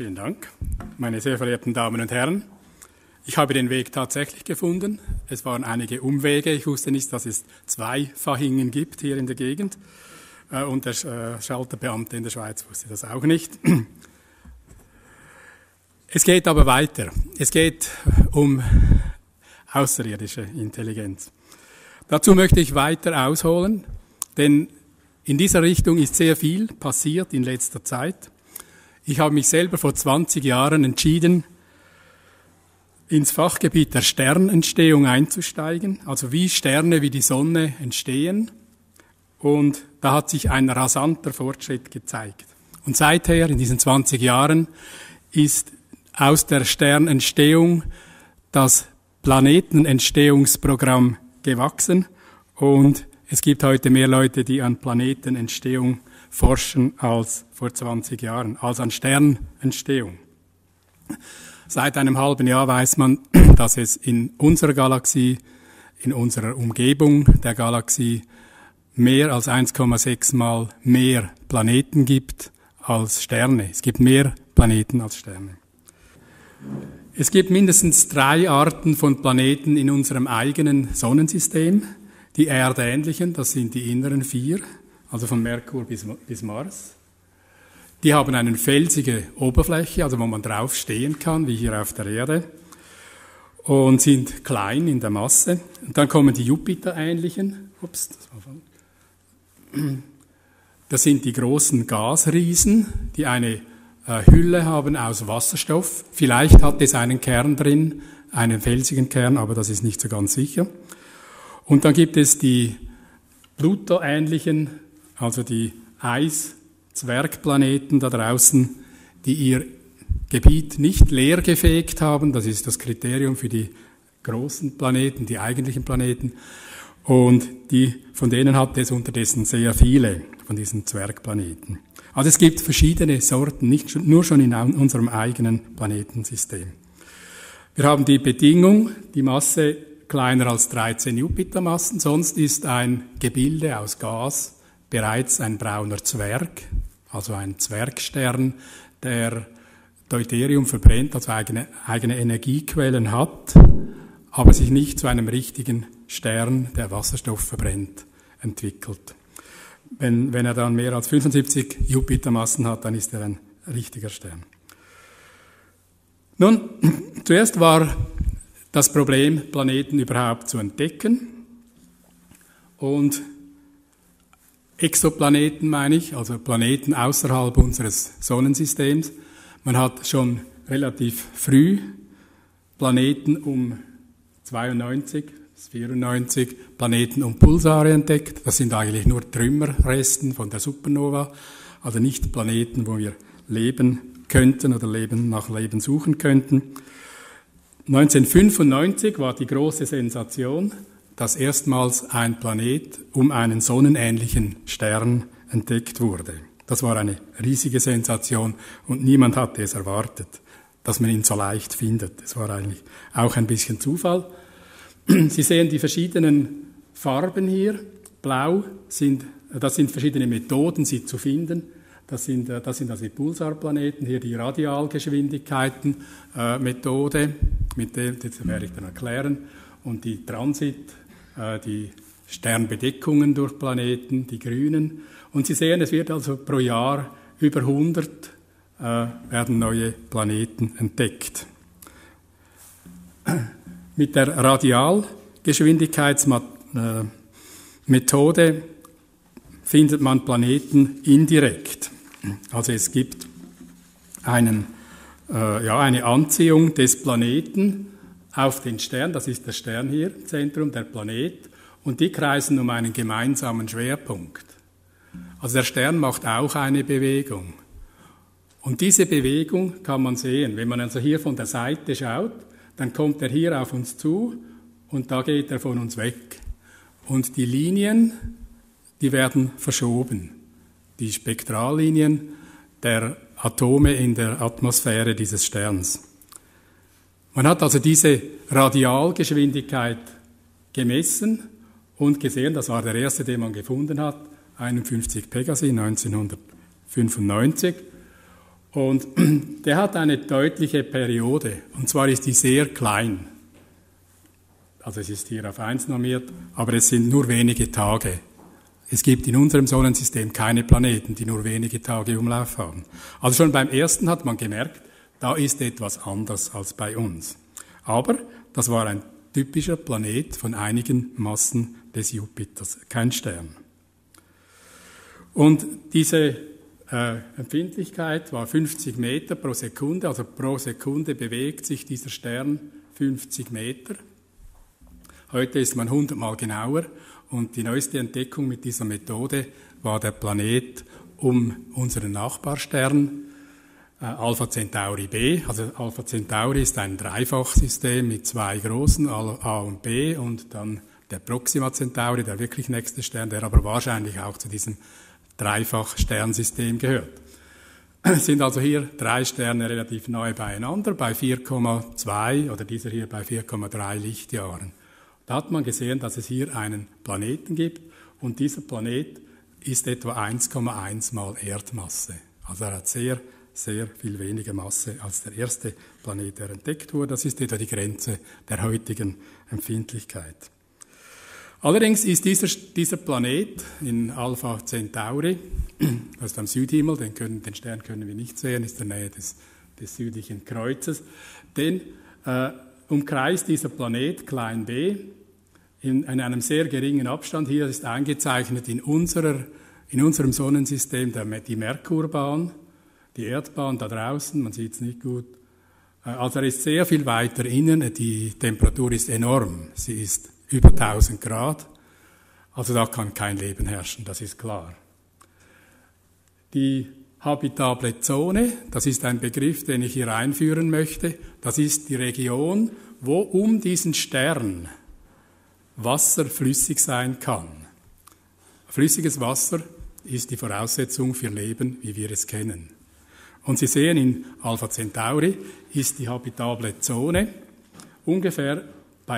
Vielen Dank. Meine sehr verehrten Damen und Herren, ich habe den Weg tatsächlich gefunden. Es waren einige Umwege. Ich wusste nicht, dass es 2 Fahingen gibt hier in der Gegend. Und der Schalterbeamte in der Schweiz wusste das auch nicht. Es geht aber weiter. Es geht um außerirdische Intelligenz. Dazu möchte ich weiter ausholen, denn in dieser Richtung ist sehr viel passiert in letzter Zeit. Ich habe mich selber vor 20 Jahren entschieden, ins Fachgebiet der Sternentstehung einzusteigen, also wie Sterne, wie die Sonne entstehen. Und da hat sich ein rasanter Fortschritt gezeigt. Und seither, in diesen 20 Jahren, ist aus der Sternentstehung das Planetenentstehungsprogramm gewachsen. Und es gibt heute mehr Leute, die an Planetenentstehung forschen als vor 20 Jahren, als an Sternentstehung. Seit einem halben Jahr weiß man, dass es in unserer Galaxie, in unserer Umgebung der Galaxie, mehr als 1,6 Mal mehr Planeten gibt als Sterne. Es gibt mehr Planeten als Sterne. Es gibt mindestens 3 Arten von Planeten in unserem eigenen Sonnensystem. Die erdähnlichen, das sind die inneren 4, also von Merkur bis Mars. Die haben eine felsige Oberfläche, also wo man drauf stehen kann, wie hier auf der Erde, und sind klein in der Masse. Und dann kommen die Jupiterähnlichen. Ups, das war falsch. Das sind die großen Gasriesen, die eine Hülle haben aus Wasserstoff. Vielleicht hat es einen Kern drin, einen felsigen Kern, aber das ist nicht so ganz sicher. Und dann gibt es die Pluto-ähnlichen, also die Eiszwergplaneten da draußen, die ihr Gebiet nicht leergefegt haben. Das ist das Kriterium für die großen Planeten, die eigentlichen Planeten. Und von denen hat es unterdessen sehr viele, von diesen Zwergplaneten. Also es gibt verschiedene Sorten, nicht nur schon in unserem eigenen Planetensystem. Wir haben die Bedingung, die Masse kleiner als 13 Jupitermassen, sonst ist ein Gebilde aus Gas bereits ein brauner Zwerg, also ein Zwergstern, der Deuterium verbrennt, also eigene Energiequellen hat, aber sich nicht zu einem richtigen Stern, der Wasserstoff verbrennt, entwickelt. Wenn er dann mehr als 75 Jupitermassen hat, dann ist er ein richtiger Stern. Nun, zuerst war das Problem, Planeten überhaupt zu entdecken. Und Exoplaneten meine ich, also Planeten außerhalb unseres Sonnensystems. Man hat schon relativ früh Planeten um 92 bis 94 Planeten um Pulsare entdeckt. Das sind eigentlich nur Trümmerresten von der Supernova, also nicht Planeten, wo wir leben könnten oder nach Leben suchen könnten. 1995 war die große Sensation, dass erstmals ein Planet um einen sonnenähnlichen Stern entdeckt wurde. Das war eine riesige Sensation und niemand hatte es erwartet, dass man ihn so leicht findet. Es war eigentlich auch ein bisschen Zufall. Sie sehen die verschiedenen Farben hier. Blau, das sind verschiedene Methoden, sie zu finden. Das sind also die Pulsarplaneten, hier die Radialgeschwindigkeiten-Methode, mit der das werde ich dann erklären, und die Transit, die Sternbedeckungen durch Planeten, die grünen. Und Sie sehen, es wird also pro Jahr über 100 werden neue Planeten entdeckt. Mit der Radialgeschwindigkeitsmethode findet man Planeten indirekt. Also es gibt eine Anziehung des Planeten auf den Stern, das ist der Stern hier, Zentrum, der Planet, und die kreisen um einen gemeinsamen Schwerpunkt. Also der Stern macht auch eine Bewegung. Und diese Bewegung kann man sehen. Wenn man also hier von der Seite schaut, dann kommt er hier auf uns zu und da geht er von uns weg. Und die Linien, die werden verschoben. Die Spektrallinien der Atome in der Atmosphäre dieses Sterns. Man hat also diese Radialgeschwindigkeit gemessen und gesehen, das war der erste, den man gefunden hat, 51 Pegasi 1995. Und der hat eine deutliche Periode, und zwar ist die sehr klein. Also es ist hier auf 1 normiert, aber es sind nur wenige Tage. Es gibt in unserem Sonnensystem keine Planeten, die nur wenige Tage Umlauf haben. Also schon beim ersten hat man gemerkt, da ist etwas anders als bei uns. Aber das war ein typischer Planet von einigen Massen des Jupiters, kein Stern. Und diese Empfindlichkeit war 50 Meter pro Sekunde, also pro Sekunde bewegt sich dieser Stern 50 Meter. Heute ist man 100 Mal genauer und die neueste Entdeckung mit dieser Methode war der Planet um unseren Nachbarstern, Alpha Centauri B. Also Alpha Centauri ist ein Dreifachsystem mit zwei großen, A und B, und dann der Proxima Centauri, der wirklich nächste Stern, der aber wahrscheinlich auch zu diesem Dreifach-Sternsystem gehört. Es sind also hier drei Sterne relativ nahe beieinander, bei 4,2 oder dieser hier bei 4,3 Lichtjahren. Da hat man gesehen, dass es hier einen Planeten gibt und dieser Planet ist etwa 1,1 mal Erdmasse. Also er hat sehr, sehr viel weniger Masse als der erste Planet, der entdeckt wurde. Das ist etwa die Grenze der heutigen Empfindlichkeit. Allerdings ist dieser Planet in Alpha Centauri, das ist am Südhimmel, den Stern können wir nicht sehen, ist in der Nähe des südlichen Kreuzes, den umkreist dieser Planet klein b in einem sehr geringen Abstand. Hier ist eingezeichnet in unserem Sonnensystem die Merkurbahn, die Erdbahn da draußen, man sieht es nicht gut. Also er ist sehr viel weiter innen, die Temperatur ist enorm, sie ist über 1000 Grad, also da kann kein Leben herrschen, das ist klar. Die habitable Zone, das ist ein Begriff, den ich hier einführen möchte, das ist die Region, wo um diesen Stern Wasser flüssig sein kann. Flüssiges Wasser ist die Voraussetzung für Leben, wie wir es kennen. Und Sie sehen, in Alpha Centauri ist die habitable Zone ungefähr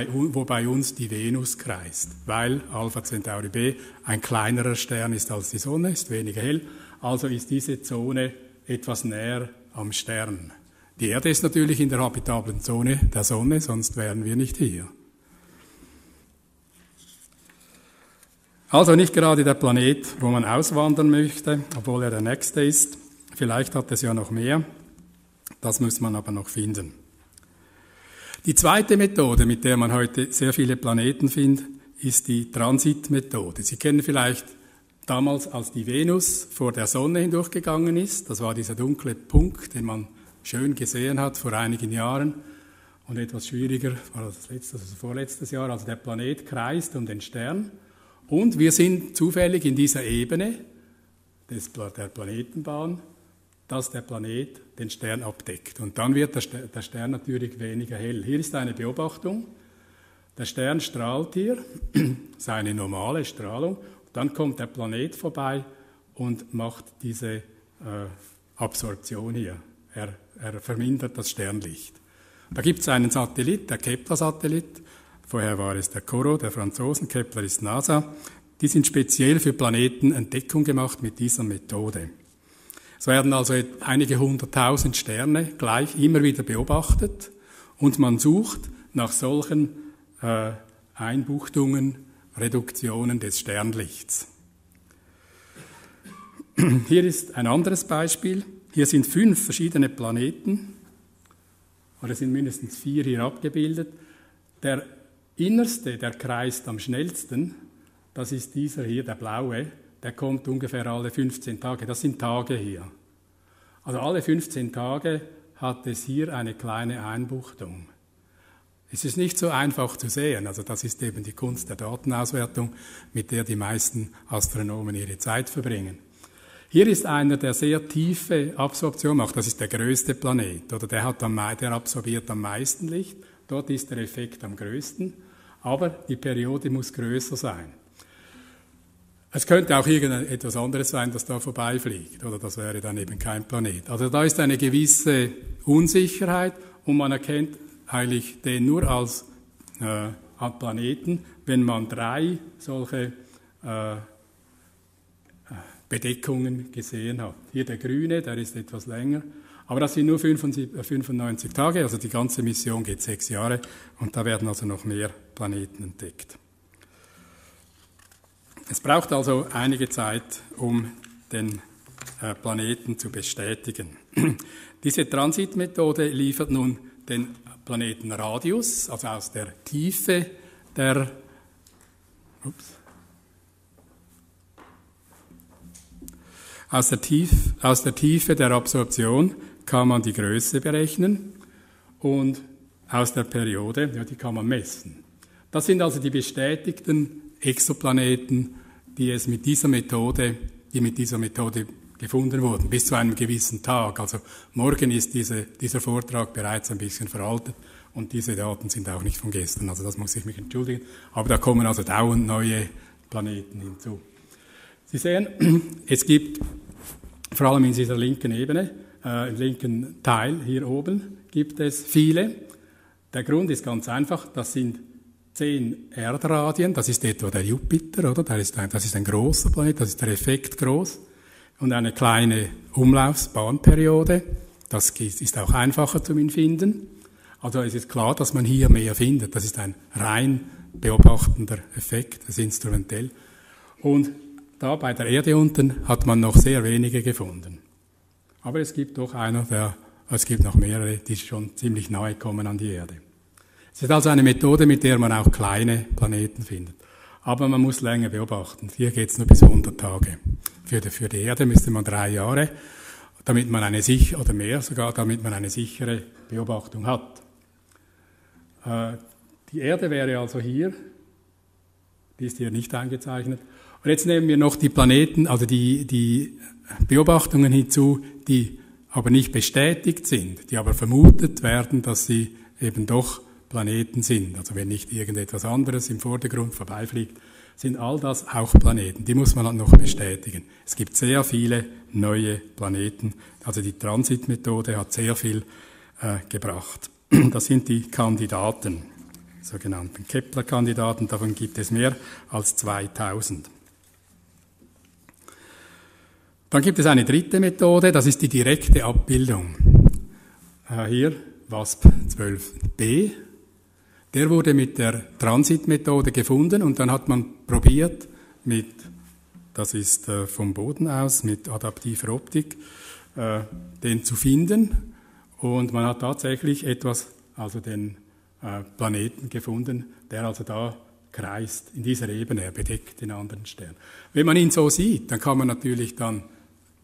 wo bei uns die Venus kreist, weil Alpha Centauri B ein kleinerer Stern ist als die Sonne, ist weniger hell, also ist diese Zone etwas näher am Stern. Die Erde ist natürlich in der habitablen Zone der Sonne, sonst wären wir nicht hier. Also nicht gerade der Planet, wo man auswandern möchte, obwohl er der nächste ist. Vielleicht hat es ja noch mehr, das muss man aber noch finden. Die zweite Methode, mit der man heute sehr viele Planeten findet, ist die Transitmethode. Sie kennen vielleicht damals, als die Venus vor der Sonne hindurchgegangen ist. Das war dieser dunkle Punkt, den man schön gesehen hat vor einigen Jahren. Und etwas schwieriger war das vorletztes Jahr. Also der Planet kreist um den Stern. Und wir sind zufällig in dieser Ebene der Planetenbahn, dass der Planet den Stern abdeckt. Und dann wird der Stern natürlich weniger hell. Hier ist eine Beobachtung. Der Stern strahlt hier, seine normale Strahlung. Dann kommt der Planet vorbei und macht diese Absorption hier. Er vermindert das Sternlicht. Da gibt es einen Satellit, der Kepler-Satellit. Vorher war es der Corot, der Franzosen. Kepler ist NASA. Die sind speziell für Planetenentdeckung gemacht mit dieser Methode. Es werden also einige 100.000 Sterne gleich immer wieder beobachtet und man sucht nach solchen Einbuchtungen, Reduktionen des Sternlichts. Hier ist ein anderes Beispiel. Hier sind 5 verschiedene Planeten, oder sind mindestens 4 hier abgebildet. Der innerste, der kreist am schnellsten, das ist dieser hier, der blaue. Der kommt ungefähr alle 15 Tage. Das sind Tage hier. Also alle 15 Tage hat es hier eine kleine Einbuchtung. Es ist nicht so einfach zu sehen. Also das ist eben die Kunst der Datenauswertung, mit der die meisten Astronomen ihre Zeit verbringen. Hier ist einer, der sehr tiefe Absorption macht. Das ist der größte Planet. Oder der absorbiert am meisten Licht. Dort ist der Effekt am größten. Aber die Periode muss größer sein. Es könnte auch irgendetwas anderes sein, das da vorbeifliegt, oder das wäre dann eben kein Planet. Also da ist eine gewisse Unsicherheit und man erkennt eigentlich den nur als Planeten, wenn man 3 solche Bedeckungen gesehen habe. Hier der grüne, der ist etwas länger, aber das sind nur 95 Tage, also die ganze Mission geht 6 Jahre und da werden also noch mehr Planeten entdeckt. Es braucht also einige Zeit, um den Planeten zu bestätigen. Diese Transitmethode liefert nun den Planetenradius, also aus der Tiefe der Aus der Tiefe der Absorption kann man die Größe berechnen und aus der Periode, ja, die kann man messen. Das sind also die bestätigten Exoplaneten, die mit dieser Methode gefunden wurden, bis zu einem gewissen Tag. Also morgen ist dieser Vortrag bereits ein bisschen veraltet und diese Daten sind auch nicht von gestern. Also das muss ich mich entschuldigen. Aber da kommen also dauernd neue Planeten hinzu. Sie sehen, es gibt vor allem in dieser linken Ebene, im linken Teil hier oben, gibt es viele. Der Grund ist ganz einfach, das sind 10 Erdradien, das ist etwa der Jupiter, oder? Das ist ein großer Planet, das ist der Effekt groß und eine kleine Umlaufsbahnperiode, das ist auch einfacher zu finden. Also es ist klar, dass man hier mehr findet, das ist ein rein beobachtender Effekt, das ist instrumentell. Und da bei der Erde unten hat man noch sehr wenige gefunden. Aber es gibt noch mehrere, die schon ziemlich nahe kommen an die Erde. Es ist also eine Methode, mit der man auch kleine Planeten findet. Aber man muss länger beobachten. Hier geht es nur bis 100 Tage. Für die Erde müsste man 3 Jahre, damit man eine sichere Beobachtung hat. Die Erde wäre also hier. Die ist hier nicht eingezeichnet. Und jetzt nehmen wir noch die Planeten, also die Beobachtungen hinzu, die aber nicht bestätigt sind, die aber vermutet werden, dass sie eben doch Planeten sind. Also wenn nicht irgendetwas anderes im Vordergrund vorbeifliegt, sind all das auch Planeten. Die muss man dann noch bestätigen. Es gibt sehr viele neue Planeten. Also die Transitmethode hat sehr viel gebracht. Das sind die Kandidaten, sogenannten Kepler-Kandidaten. Davon gibt es mehr als 2000. Dann gibt es eine dritte Methode, das ist die direkte Abbildung. Hier WASP 12b, der wurde mit der Transitmethode gefunden und dann hat man probiert, das ist vom Boden aus, mit adaptiver Optik, den zu finden und man hat tatsächlich den Planeten gefunden, der also da kreist, in dieser Ebene, er bedeckt den anderen Stern. Wenn man ihn so sieht, dann kann man natürlich dann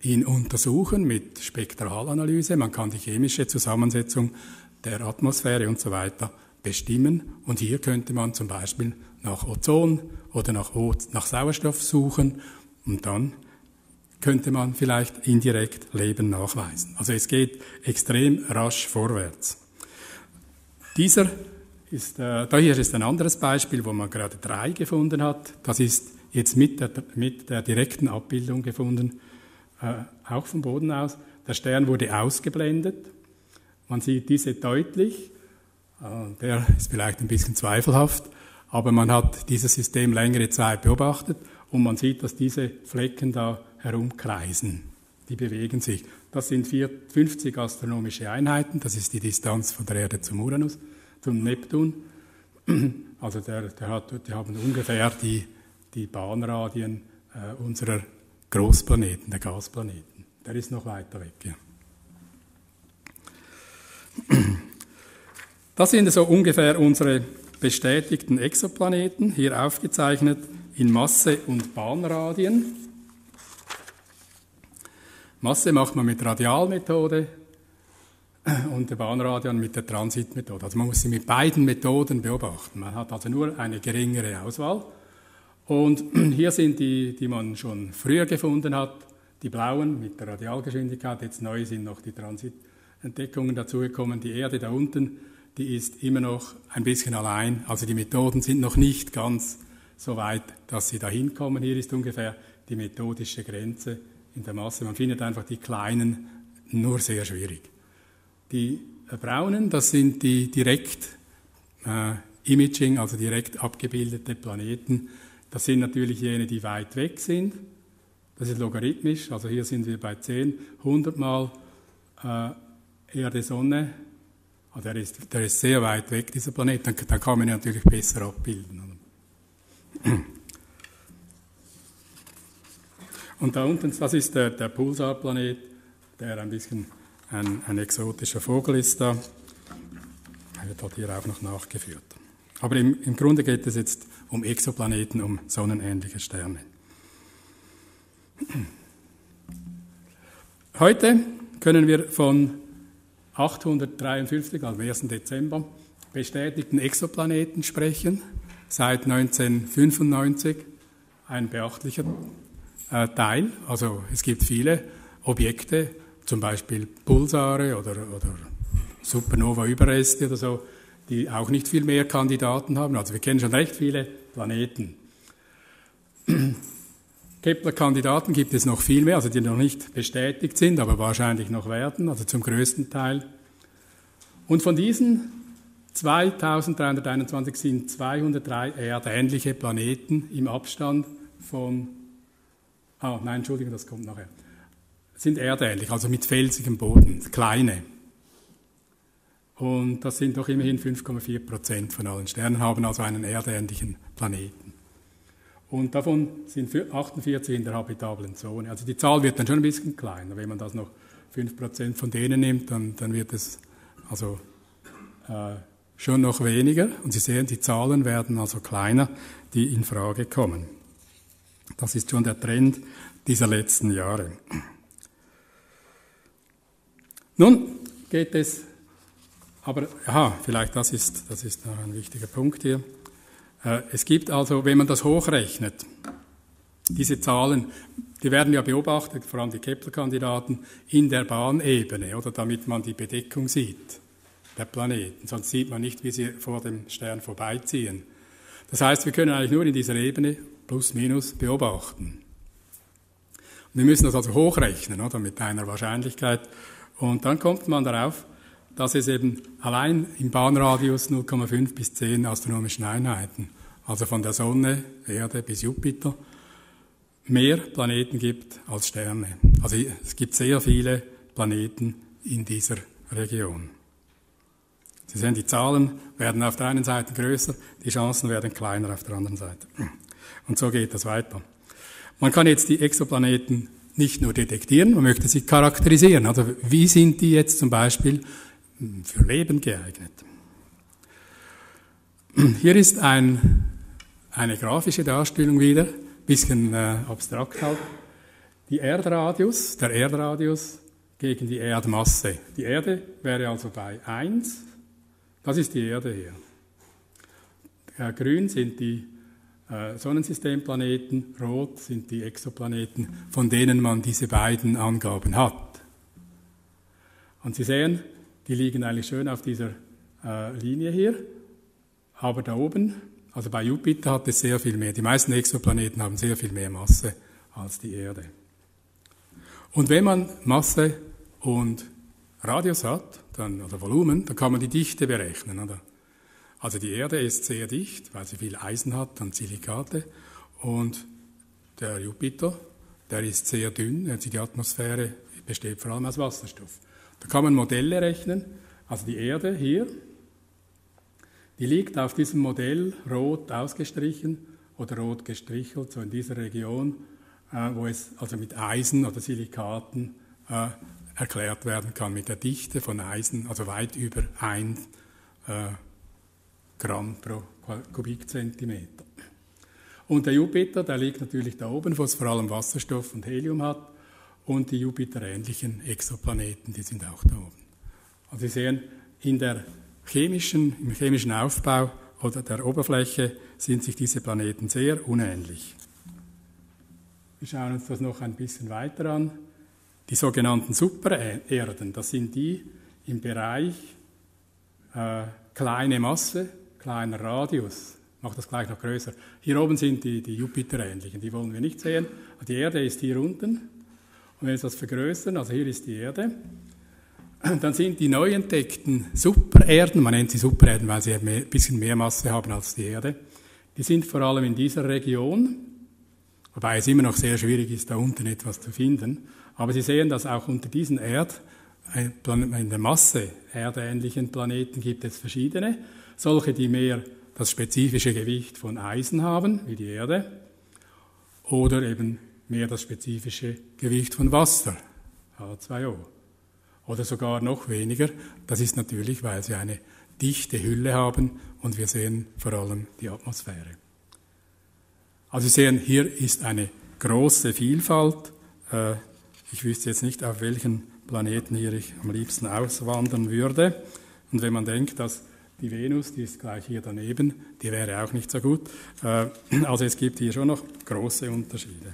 ihn untersuchen mit Spektralanalyse, man kann die chemische Zusammensetzung der Atmosphäre und so weiter bestimmen und hier könnte man zum Beispiel nach Ozon oder nach Sauerstoff suchen und dann könnte man vielleicht indirekt Leben nachweisen. Also es geht extrem rasch vorwärts. Hier ist ein anderes Beispiel, wo man gerade 3 gefunden hat. Das ist jetzt mit der direkten Abbildung gefunden, auch vom Boden aus. Der Stern wurde ausgeblendet. Man sieht diese deutlich. Der ist vielleicht ein bisschen zweifelhaft, aber man hat dieses System längere Zeit beobachtet und man sieht, dass diese Flecken da herumkreisen. Die bewegen sich. Das sind 50 astronomische Einheiten. Das ist die Distanz von der Erde zum Uranus. Zum Neptun, also die haben ungefähr die Bahnradien unserer Großplaneten, der Gasplaneten. Der ist noch weiter weg. Ja. Das sind so ungefähr unsere bestätigten Exoplaneten, hier aufgezeichnet in Masse und Bahnradien. Masse macht man mit Radialmethode. Und der Bahnradian mit der Transitmethode. Also man muss sie mit beiden Methoden beobachten. Man hat also nur eine geringere Auswahl. Und hier sind die man schon früher gefunden hat, die blauen mit der Radialgeschwindigkeit. Jetzt neu sind noch die Transitentdeckungen dazugekommen. Die Erde da unten, die ist immer noch ein bisschen allein. Also die Methoden sind noch nicht ganz so weit, dass sie da hinkommen. Hier ist ungefähr die methodische Grenze in der Masse. Man findet einfach die kleinen nur sehr schwierig. Die braunen, das sind die direkt Imaging, also direkt abgebildete Planeten. Das sind natürlich jene, die weit weg sind. Das ist logarithmisch, also hier sind wir bei 10, 100 mal Erde-Sonne. Also der ist sehr weit weg, dieser Planet, dann kann man ihn natürlich besser abbilden. Und da unten, das ist der Pulsarplanet, der ein bisschen ein exotischer Vogel ist da. Er wird hier auch noch nachgeführt. Aber im Grunde geht es jetzt um Exoplaneten, um sonnenähnliche Sterne. Heute können wir von 853, also am 1. Dezember, bestätigten Exoplaneten sprechen. Seit 1995 ein beachtlicher Teil. Also es gibt viele Objekte, zum Beispiel Pulsare oder Supernova-Überreste oder so, die auch nicht viel mehr Kandidaten haben. Also wir kennen schon recht viele Planeten. Kepler-Kandidaten gibt es noch viel mehr, also die noch nicht bestätigt sind, aber wahrscheinlich noch werden, also zum größten Teil. Und von diesen 2321 sind 203 erdähnliche Planeten im Abstand von... Ah, nein, Entschuldigung, das kommt nachher. Sind erdähnlich, also mit felsigem Boden, kleine. Und das sind doch immerhin 5,4% von allen Sternen, haben also einen erdähnlichen Planeten. Und davon sind 48 in der habitablen Zone. Also die Zahl wird dann schon ein bisschen kleiner. Wenn man das noch 5% von denen nimmt, dann wird es also schon noch weniger. Und Sie sehen, die Zahlen werden also kleiner, die in Frage kommen. Das ist schon der Trend dieser letzten Jahre. Nun geht es, aber vielleicht das ist noch ein wichtiger Punkt hier. Es gibt also, wenn man das hochrechnet, diese Zahlen, die werden ja beobachtet, vor allem die Kepler-Kandidaten, in der Bahnebene, oder damit man die Bedeckung sieht, der Planeten. Sonst sieht man nicht, wie sie vor dem Stern vorbeiziehen. Das heißt, wir können eigentlich nur in dieser Ebene plus minus beobachten. Und wir müssen das also hochrechnen, oder, mit einer Wahrscheinlichkeit. Und dann kommt man darauf, dass es eben allein im Bahnradius 0,5 bis 10 astronomischen Einheiten, also von der Sonne, Erde bis Jupiter, mehr Planeten gibt als Sterne. Also es gibt sehr viele Planeten in dieser Region. Sie sehen, die Zahlen werden auf der einen Seite größer, die Chancen werden kleiner auf der anderen Seite. Und so geht das weiter. Man kann jetzt die Exoplaneten nicht nur detektieren, man möchte sie charakterisieren. Also wie sind die jetzt zum Beispiel für Leben geeignet. Hier ist eine grafische Darstellung wieder, ein bisschen abstrakt halt. Der Erdradius gegen die Erdmasse. Die Erde wäre also bei 1, das ist die Erde hier. Grün sind die Sonnensystemplaneten, rot sind die Exoplaneten, von denen man diese beiden Angaben hat. Und Sie sehen, die liegen eigentlich schön auf dieser Linie hier, aber da oben, also bei Jupiter hat es sehr viel mehr. Die meisten Exoplaneten haben sehr viel mehr Masse als die Erde. Und wenn man Masse und Radius hat, oder Volumen, dann kann man die Dichte berechnen. Oder? Also die Erde ist sehr dicht, weil sie viel Eisen hat und Silikate. Und der Jupiter, der ist sehr dünn, also die Atmosphäre besteht vor allem aus Wasserstoff. Da kann man Modelle rechnen, also die Erde hier, die liegt auf diesem Modell rot ausgestrichen oder rot gestrichelt, so in dieser Region, wo es also mit Eisen oder Silikaten erklärt werden kann, mit der Dichte von Eisen, also weit über 1 Gramm pro Kubikzentimeter. Und der Jupiter, der liegt natürlich da oben, wo es vor allem Wasserstoff und Helium hat. Und die Jupiter-ähnlichen Exoplaneten, die sind auch da oben. Also Sie sehen, im chemischen Aufbau oder der Oberfläche sind sich diese Planeten sehr unähnlich. Wir schauen uns das noch ein bisschen weiter an. Die sogenannten Supererden, das sind die im Bereich kleine Masse, kleiner Radius. Ich mache das gleich noch größer. Hier oben sind die Jupiter-ähnlichen, die wollen wir nicht sehen. Die Erde ist hier unten. Und wenn wir das vergrößern, also hier ist die Erde, dann sind die neu entdeckten Supererden, man nennt sie Supererden, weil sie ein bisschen mehr Masse haben als die Erde, die sind vor allem in dieser Region, wobei es immer noch sehr schwierig ist, da unten etwas zu finden. Aber Sie sehen, dass auch unter diesen in der Masse erdeähnlichen Planeten gibt es verschiedene. Solche, die mehr das spezifische Gewicht von Eisen haben, wie die Erde, oder eben mehr das spezifische Gewicht von Wasser, H2O. Oder sogar noch weniger. Das ist natürlich, weil sie eine dichte Hülle haben und wir sehen vor allem die Atmosphäre. Also Sie sehen, hier ist eine große Vielfalt. Ich wüsste jetzt nicht, auf welchen Planeten hier ich am liebsten auswandern würde. Und wenn man denkt, dass die Venus, die ist gleich hier daneben, die wäre auch nicht so gut. Also es gibt hier schon noch große Unterschiede.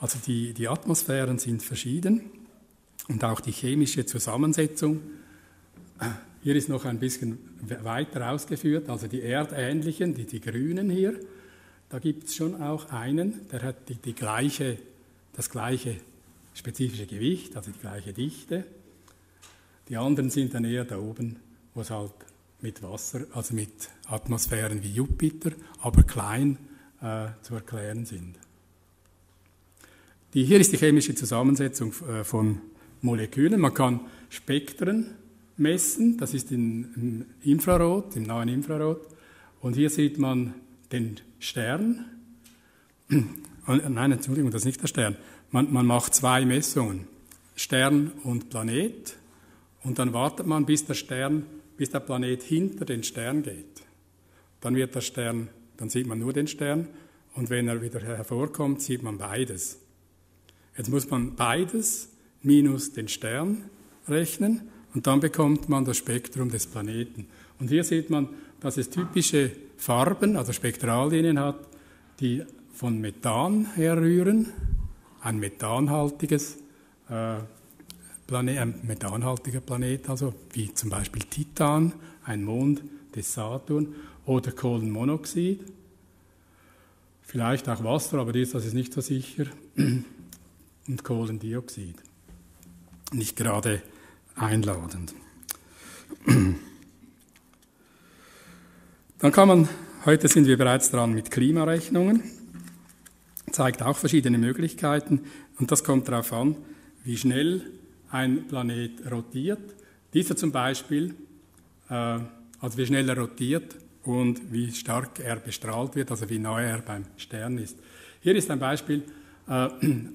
Also die Atmosphären sind verschieden und auch die chemische Zusammensetzung. Hier ist noch ein bisschen weiter ausgeführt, also die erdähnlichen, die grünen hier. Da gibt es schon auch einen, der hat das gleiche spezifische Gewicht, also die gleiche Dichte. Die anderen sind dann eher da oben, wo es halt mit Wasser, also mit Atmosphären wie Jupiter, aber klein zu erklären sind. Hier ist die chemische Zusammensetzung von Molekülen. Man kann Spektren messen, das ist im Infrarot, im nahen Infrarot. Und hier sieht man den Stern. Nein, Entschuldigung, das ist nicht der Stern. Man macht zwei Messungen, Stern und Planet. Und dann wartet man, bis der Planet hinter den Stern geht. Dann sieht man nur den Stern. Und wenn er wieder hervorkommt, sieht man beides. Jetzt muss man beides minus den Stern rechnen und dann bekommt man das Spektrum des Planeten. Und hier sieht man, dass es typische Farben, also Spektrallinien hat, die von Methan herrühren, ein methanhaltiger Planet, also wie zum Beispiel Titan, ein Mond des Saturn, oder Kohlenmonoxid, vielleicht auch Wasser, aber das ist nicht so sicher, und Kohlendioxid. Nicht gerade einladend. Dann kann man, heute sind wir bereits dran mit Klimarechnungen, zeigt auch verschiedene Möglichkeiten und das kommt darauf an, wie schnell ein Planet rotiert. Dieser zum Beispiel, also wie schnell er rotiert und wie stark er bestrahlt wird, also wie nahe er beim Stern ist. Hier ist ein Beispiel, ein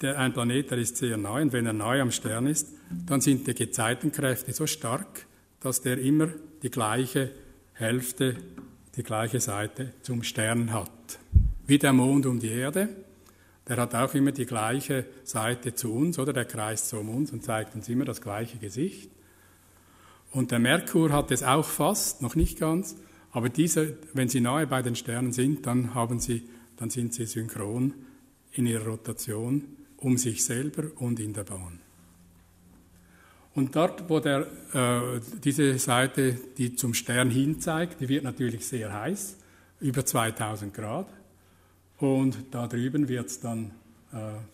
Planet, der ist sehr nahe und wenn er nahe am Stern ist, dann sind die Gezeitenkräfte so stark, dass der immer die gleiche Hälfte, die gleiche Seite zum Stern hat. Wie der Mond um die Erde, der hat auch immer die gleiche Seite zu uns, oder der kreist so um uns und zeigt uns immer das gleiche Gesicht. Und der Merkur hat es auch fast, noch nicht ganz, aber wenn sie nahe bei den Sternen sind, dann sind sie synchron in ihrer Rotation um sich selber und in der Bahn. Und dort, wo diese Seite, die zum Stern hin zeigt, die wird natürlich sehr heiß, über 2000 Grad. Und da drüben wird's dann,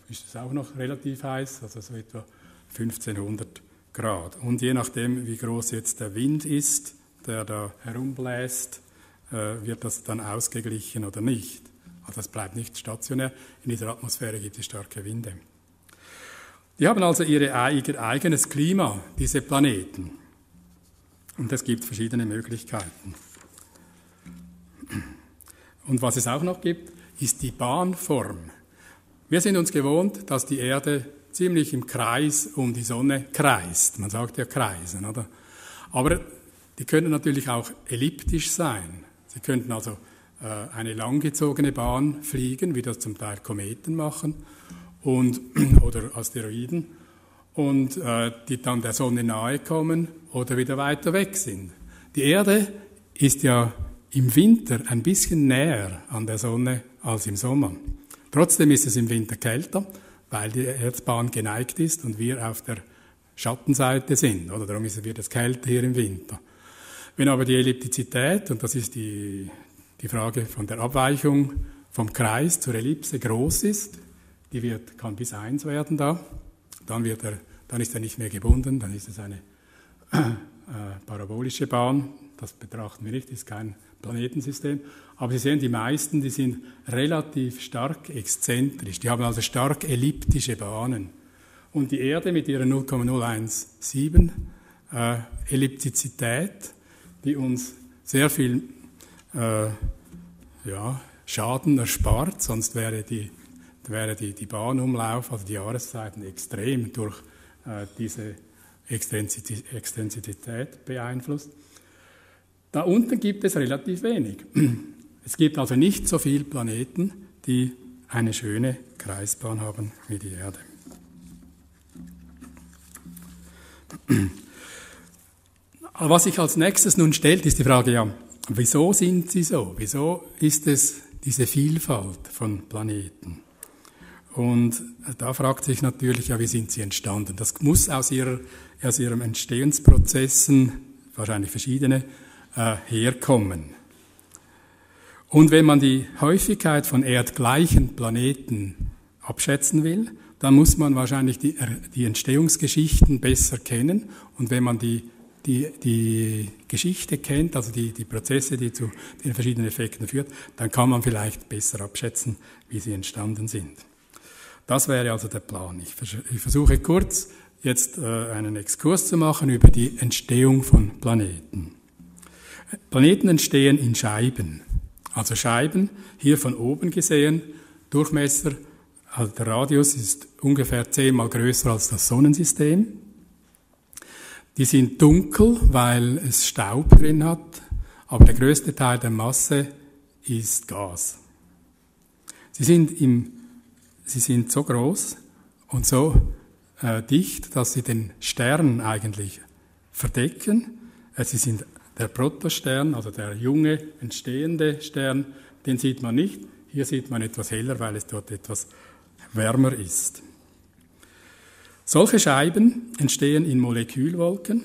ist es auch noch relativ heiß, also so etwa 1500 Grad. Und je nachdem, wie groß jetzt der Wind ist, der da herumbläst, wird das dann ausgeglichen oder nicht. Also das bleibt nicht stationär. In dieser Atmosphäre gibt es starke Winde. Die haben also ihr eigenes Klima, diese Planeten. Und es gibt verschiedene Möglichkeiten. Und was es auch noch gibt, ist die Bahnform. Wir sind uns gewohnt, dass die Erde ziemlich im Kreis um die Sonne kreist. Man sagt ja kreisen, oder? Aber die können natürlich auch elliptisch sein. Sie könnten also eine langgezogene Bahn fliegen, wie das zum Teil Kometen machen oder Asteroiden, und die dann der Sonne nahe kommen oder wieder weiter weg sind. Die Erde ist ja im Winter ein bisschen näher an der Sonne als im Sommer. Trotzdem ist es im Winter kälter, weil die Erdbahn geneigt ist und wir auf der Schattenseite sind. Oder? Darum wird es kälter hier im Winter. Wenn aber die Elliptizität, und das ist die Frage von der Abweichung vom Kreis zur Ellipse groß ist, kann bis 1 werden da, dann ist er nicht mehr gebunden, dann ist es eine parabolische Bahn, das betrachten wir nicht, ist kein Planetensystem. Aber Sie sehen, die meisten, die sind relativ stark exzentrisch. Die haben also stark elliptische Bahnen. Und die Erde mit ihrer 0,017 Elliptizität, die uns sehr viel Schaden erspart, sonst wäre die Bahnumlauf, also die Jahreszeiten, extrem durch diese Extensität beeinflusst. Da unten gibt es relativ wenig. Es gibt also nicht so viele Planeten, die eine schöne Kreisbahn haben wie die Erde. Aber was sich als nächstes nun stellt, ist die Frage, ja, wieso sind sie so? Wieso ist es diese Vielfalt von Planeten? Und da fragt sich natürlich, ja, wie sind sie entstanden? Das muss aus ihren Entstehungsprozessen, wahrscheinlich verschiedene, herkommen. Und wenn man die Häufigkeit von erdgleichen Planeten abschätzen will, dann muss man wahrscheinlich die Entstehungsgeschichten besser kennen. Und wenn man die Geschichte kennt, also die Prozesse, die zu den verschiedenen Effekten führt, dann kann man vielleicht besser abschätzen, wie sie entstanden sind. Das wäre also der Plan. Ich versuche kurz jetzt einen Exkurs zu machen über die Entstehung von Planeten. Planeten entstehen in Scheiben. Also Scheiben, hier von oben gesehen, Durchmesser, also der Radius ist ungefähr 10-mal größer als das Sonnensystem. Die sind dunkel, weil es Staub drin hat, aber der größte Teil der Masse ist Gas. Sie sind so groß und so dicht, dass sie den Stern eigentlich verdecken. Sie sind der Protostern, also der junge, entstehende Stern, den sieht man nicht. Hier sieht man etwas heller, weil es dort etwas wärmer ist. Solche Scheiben entstehen in Molekülwolken.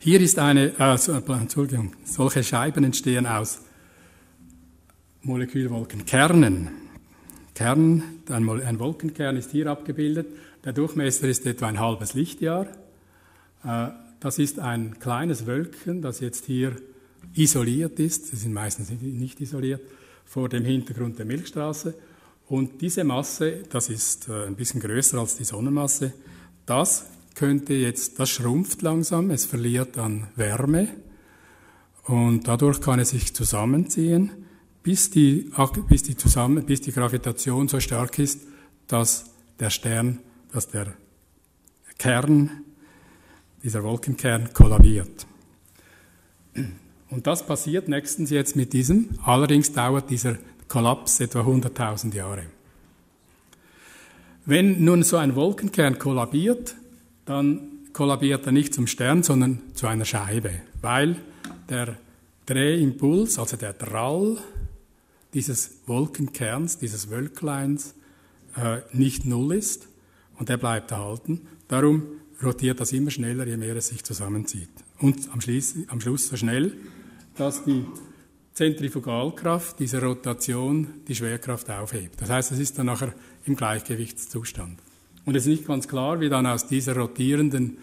Hier ist solche Scheiben entstehen aus Molekülwolkenkernen. Ein Wolkenkern ist hier abgebildet. Der Durchmesser ist etwa ein halbes Lichtjahr. Das ist ein kleines Wölkchen, das jetzt hier isoliert ist. Sie sind meistens nicht isoliert vor dem Hintergrund der Milchstraße. Und diese Masse, das ist ein bisschen größer als die Sonnenmasse, das schrumpft langsam, es verliert an Wärme und dadurch kann es sich zusammenziehen, bis die Gravitation so stark ist, dass der Kern, dieser Wolkenkern kollabiert. Und das passiert nächstens jetzt mit diesem, allerdings dauert dieser Kollaps etwa 100.000 Jahre. Wenn nun so ein Wolkenkern kollabiert, dann kollabiert er nicht zum Stern, sondern zu einer Scheibe, weil der Drehimpuls, also der Drall dieses Wolkenkerns, dieses Wölkleins, nicht null ist und der bleibt erhalten. Darum rotiert das immer schneller, je mehr es sich zusammenzieht. Und am Schluss so schnell, dass die Zentrifugalkraft, diese Rotation, die Schwerkraft aufhebt. Das heißt, es ist dann nachher im Gleichgewichtszustand. Und es ist nicht ganz klar, wie dann aus dieser rotierenden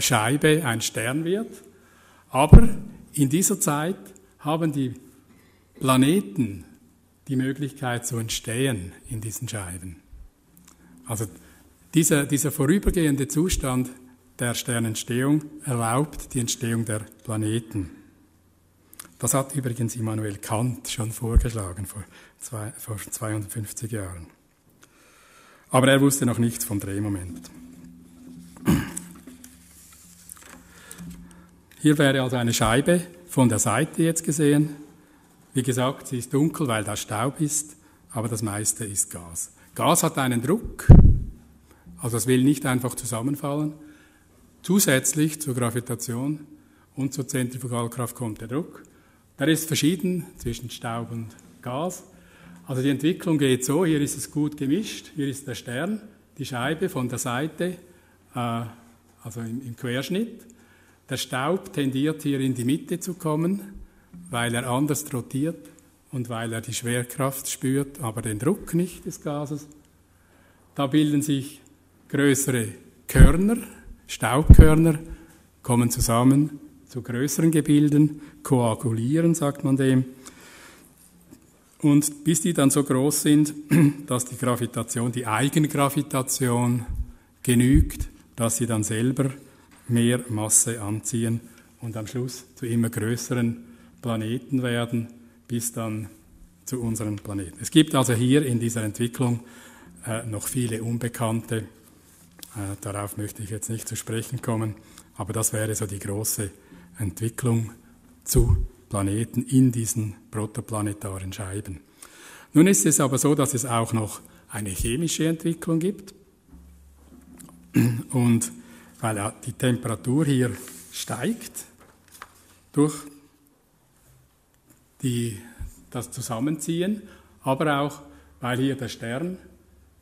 Scheibe ein Stern wird. Aber in dieser Zeit haben die Planeten die Möglichkeit zu entstehen in diesen Scheiben. Also dieser vorübergehende Zustand der Sternentstehung erlaubt die Entstehung der Planeten. Das hat übrigens Immanuel Kant schon vorgeschlagen vor 52 Jahren. Aber er wusste noch nichts vom Drehmoment. Hier wäre also eine Scheibe von der Seite jetzt gesehen. Wie gesagt, sie ist dunkel, weil da Staub ist, aber das meiste ist Gas. Gas hat einen Druck, also es will nicht einfach zusammenfallen. Zusätzlich zur Gravitation und zur Zentrifugalkraft kommt der Druck. Der ist verschieden zwischen Staub und Gas. Also die Entwicklung geht so, hier ist es gut gemischt, hier ist der Stern, die Scheibe von der Seite, also im Querschnitt. Der Staub tendiert hier in die Mitte zu kommen, weil er anders rotiert und weil er die Schwerkraft spürt, aber den Druck nicht des Gases. Da bilden sich größere Körner, Staubkörner, kommen zusammen, zu größeren Gebilden, koagulieren, sagt man dem. Und bis die dann so groß sind, dass die Gravitation, die Eigengravitation genügt, dass sie dann selber mehr Masse anziehen und am Schluss zu immer größeren Planeten werden, bis dann zu unseren Planeten. Es gibt also hier in dieser Entwicklung noch viele Unbekannte. Darauf möchte ich jetzt nicht zu sprechen kommen, aber das wäre so die große Entwicklung zu Planeten in diesen protoplanetaren Scheiben. Nun ist es aber so, dass es auch noch eine chemische Entwicklung gibt. Und weil die Temperatur hier steigt durch das Zusammenziehen, aber auch, weil hier der Stern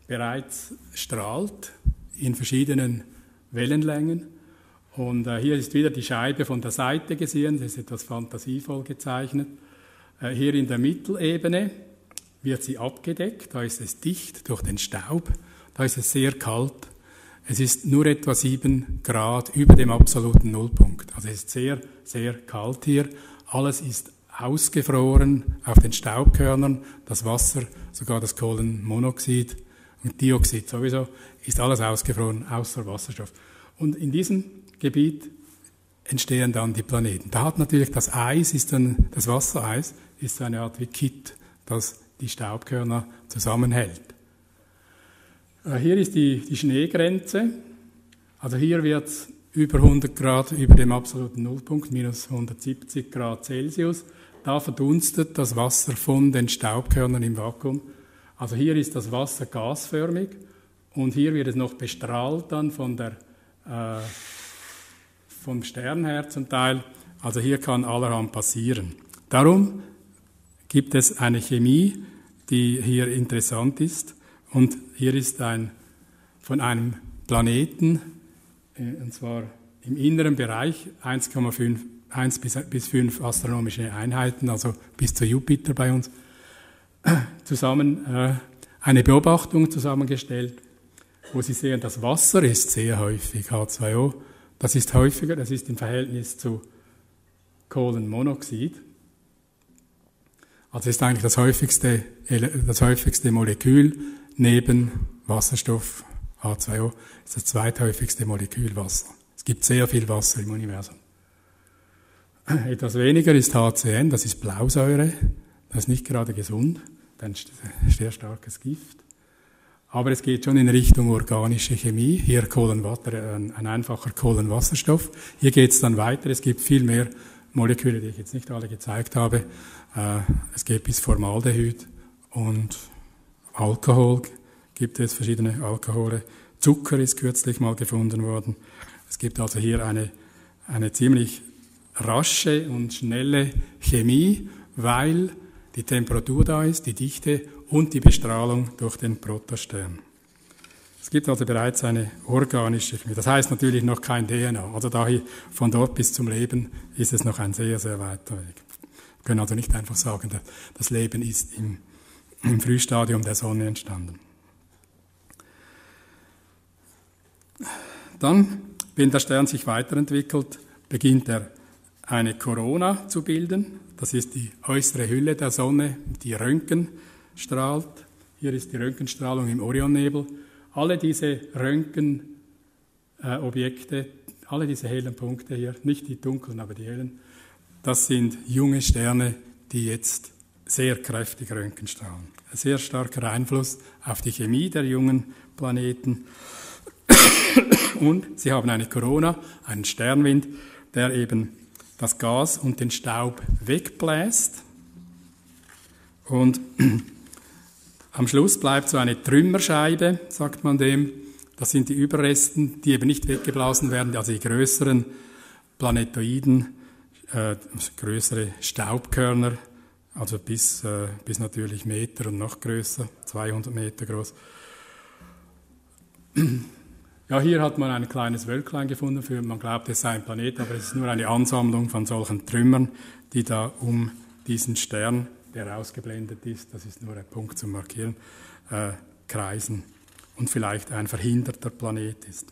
bereits strahlt in verschiedenen Wellenlängen. Und hier ist wieder die Scheibe von der Seite gesehen, das ist etwas fantasievoll gezeichnet. Hier in der Mittelebene wird sie abgedeckt, da ist es dicht durch den Staub, da ist es sehr kalt. Es ist nur etwa 7 Grad über dem absoluten Nullpunkt. Also es ist sehr, sehr kalt hier. Alles ist ausgefroren auf den Staubkörnern, das Wasser, sogar das Kohlenmonoxid und Dioxid sowieso, ist alles ausgefroren, außer Wasserstoff. Und in diesem Gebiet entstehen dann die Planeten. Da hat natürlich das Eis, das Wassereis, ist so eine Art wie Kitt, das die Staubkörner zusammenhält. Hier ist die Schneegrenze. Also hier wird es über 100 Grad über dem absoluten Nullpunkt, minus 170 Grad Celsius. Da verdunstet das Wasser von den Staubkörnern im Vakuum. Also hier ist das Wasser gasförmig und hier wird es noch bestrahlt dann vom Stern her zum Teil. Also hier kann allerhand passieren. Darum gibt es eine Chemie, die hier interessant ist. Und hier ist von einem Planeten, und zwar im inneren Bereich, 1 bis 5 astronomische Einheiten, also bis zu Jupiter bei uns, zusammen eine Beobachtung zusammengestellt, wo Sie sehen, das Wasser ist sehr häufig, H2O, das ist häufiger, das ist im Verhältnis zu Kohlenmonoxid. Also ist eigentlich das häufigste Molekül neben Wasserstoff, H2O, ist das zweithäufigste Molekül Wasser. Es gibt sehr viel Wasser im Universum. Etwas weniger ist HCN, das ist Blausäure, das ist nicht gerade gesund, das ist ein sehr starkes Gift. Aber es geht schon in Richtung organische Chemie. Hier ein einfacher Kohlenwasserstoff. Hier geht es dann weiter. Es gibt viel mehr Moleküle, die ich jetzt nicht alle gezeigt habe. Es geht bis Formaldehyd und Alkohol. Gibt es verschiedene Alkohole. Zucker ist kürzlich mal gefunden worden. Es gibt also hier eine ziemlich rasche und schnelle Chemie, weil die Temperatur da ist, die Dichte und die Bestrahlung durch den Protostern. Es gibt also bereits eine organische Chemie. Das heißt natürlich noch kein DNA. Also daher von dort bis zum Leben ist es noch ein sehr, sehr weiter Weg. Wir können also nicht einfach sagen, das Leben ist im Frühstadium der Sonne entstanden. Dann, wenn der Stern sich weiterentwickelt, beginnt er eine Corona zu bilden. Das ist die äußere Hülle der Sonne, die Röntgen strahlt. Hier ist die Röntgenstrahlung im Orionnebel. Alle diese Röntgenobjekte, alle diese hellen Punkte hier, nicht die dunklen, aber die hellen, das sind junge Sterne, die jetzt sehr kräftig Röntgen strahlen. Ein sehr starker Einfluss auf die Chemie der jungen Planeten. Und sie haben eine Corona, einen Sternwind, der eben das Gas und den Staub wegbläst. Und am Schluss bleibt so eine Trümmerscheibe, sagt man dem. Das sind die Überresten, die eben nicht weggeblasen werden, also die größeren Planetoiden, größere Staubkörner, also bis natürlich Meter und noch größer, 200 Meter groß. Ja, hier hat man ein kleines Wölklein gefunden, man glaubt, es sei ein Planet, aber es ist nur eine Ansammlung von solchen Trümmern, die da um diesen Stern, der ausgeblendet ist, das ist nur ein Punkt zum Markieren, kreisen und vielleicht ein verhinderter Planet ist.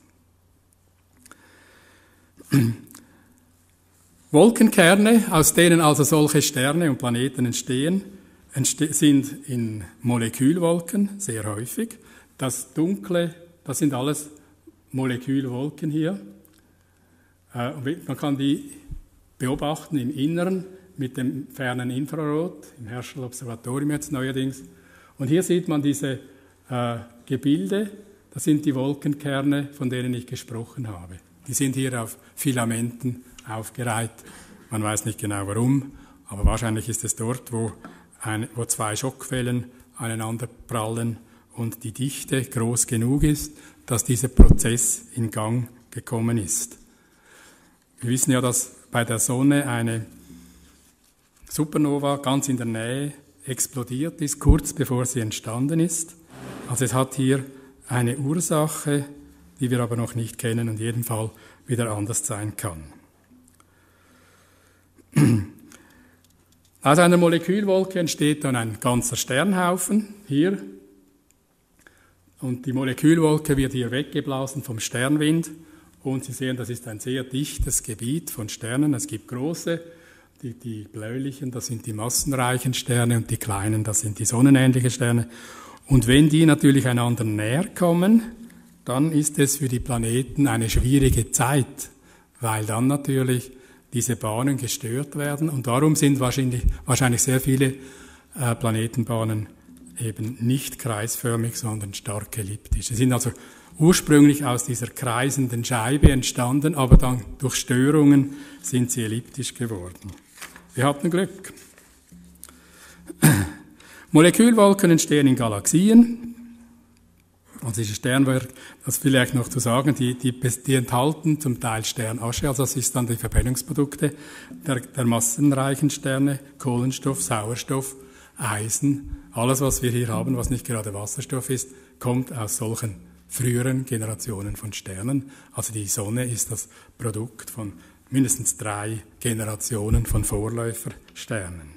Wolkenkerne, aus denen also solche Sterne und Planeten entstehen, sind in Molekülwolken sehr häufig. Das Dunkle, das sind alles Molekülwolken hier. Man kann die beobachten im Inneren mit dem fernen Infrarot, im Herschel-Observatorium jetzt neuerdings. Und hier sieht man diese Gebilde, das sind die Wolkenkerne, von denen ich gesprochen habe. Die sind hier auf Filamenten aufgereiht. Man weiß nicht genau warum, aber wahrscheinlich ist es dort, wo zwei Schockquellen aneinander prallen und die Dichte groß genug ist, dass dieser Prozess in Gang gekommen ist. Wir wissen ja, dass bei der Sonne eine Supernova ganz in der Nähe explodiert ist, kurz bevor sie entstanden ist. Also es hat hier eine Ursache, die wir aber noch nicht kennen und jedenfalls wieder anders sein kann. Aus einer Molekülwolke entsteht dann ein ganzer Sternhaufen, hier. Und die Molekülwolke wird hier weggeblasen vom Sternwind. Und Sie sehen, das ist ein sehr dichtes Gebiet von Sternen. Es gibt große, die bläulichen, das sind die massenreichen Sterne, und die kleinen, das sind die sonnenähnlichen Sterne. Und wenn die natürlich einander näher kommen, dann ist es für die Planeten eine schwierige Zeit, weil dann natürlich diese Bahnen gestört werden, und darum sind wahrscheinlich sehr viele Planetenbahnen eben nicht kreisförmig, sondern stark elliptisch. Sie sind also ursprünglich aus dieser kreisenden Scheibe entstanden, aber dann durch Störungen sind sie elliptisch geworden. Wir hatten Glück. Molekülwolken entstehen in Galaxien. Also diese Sternwerk, das vielleicht noch zu sagen, die enthalten zum Teil Sternasche, also das ist dann die Verbrennungsprodukte der massenreichen Sterne, Kohlenstoff, Sauerstoff, Eisen, alles was wir hier haben, was nicht gerade Wasserstoff ist, kommt aus solchen früheren Generationen von Sternen. Also die Sonne ist das Produkt von mindestens 3 Generationen von Vorläufersternen.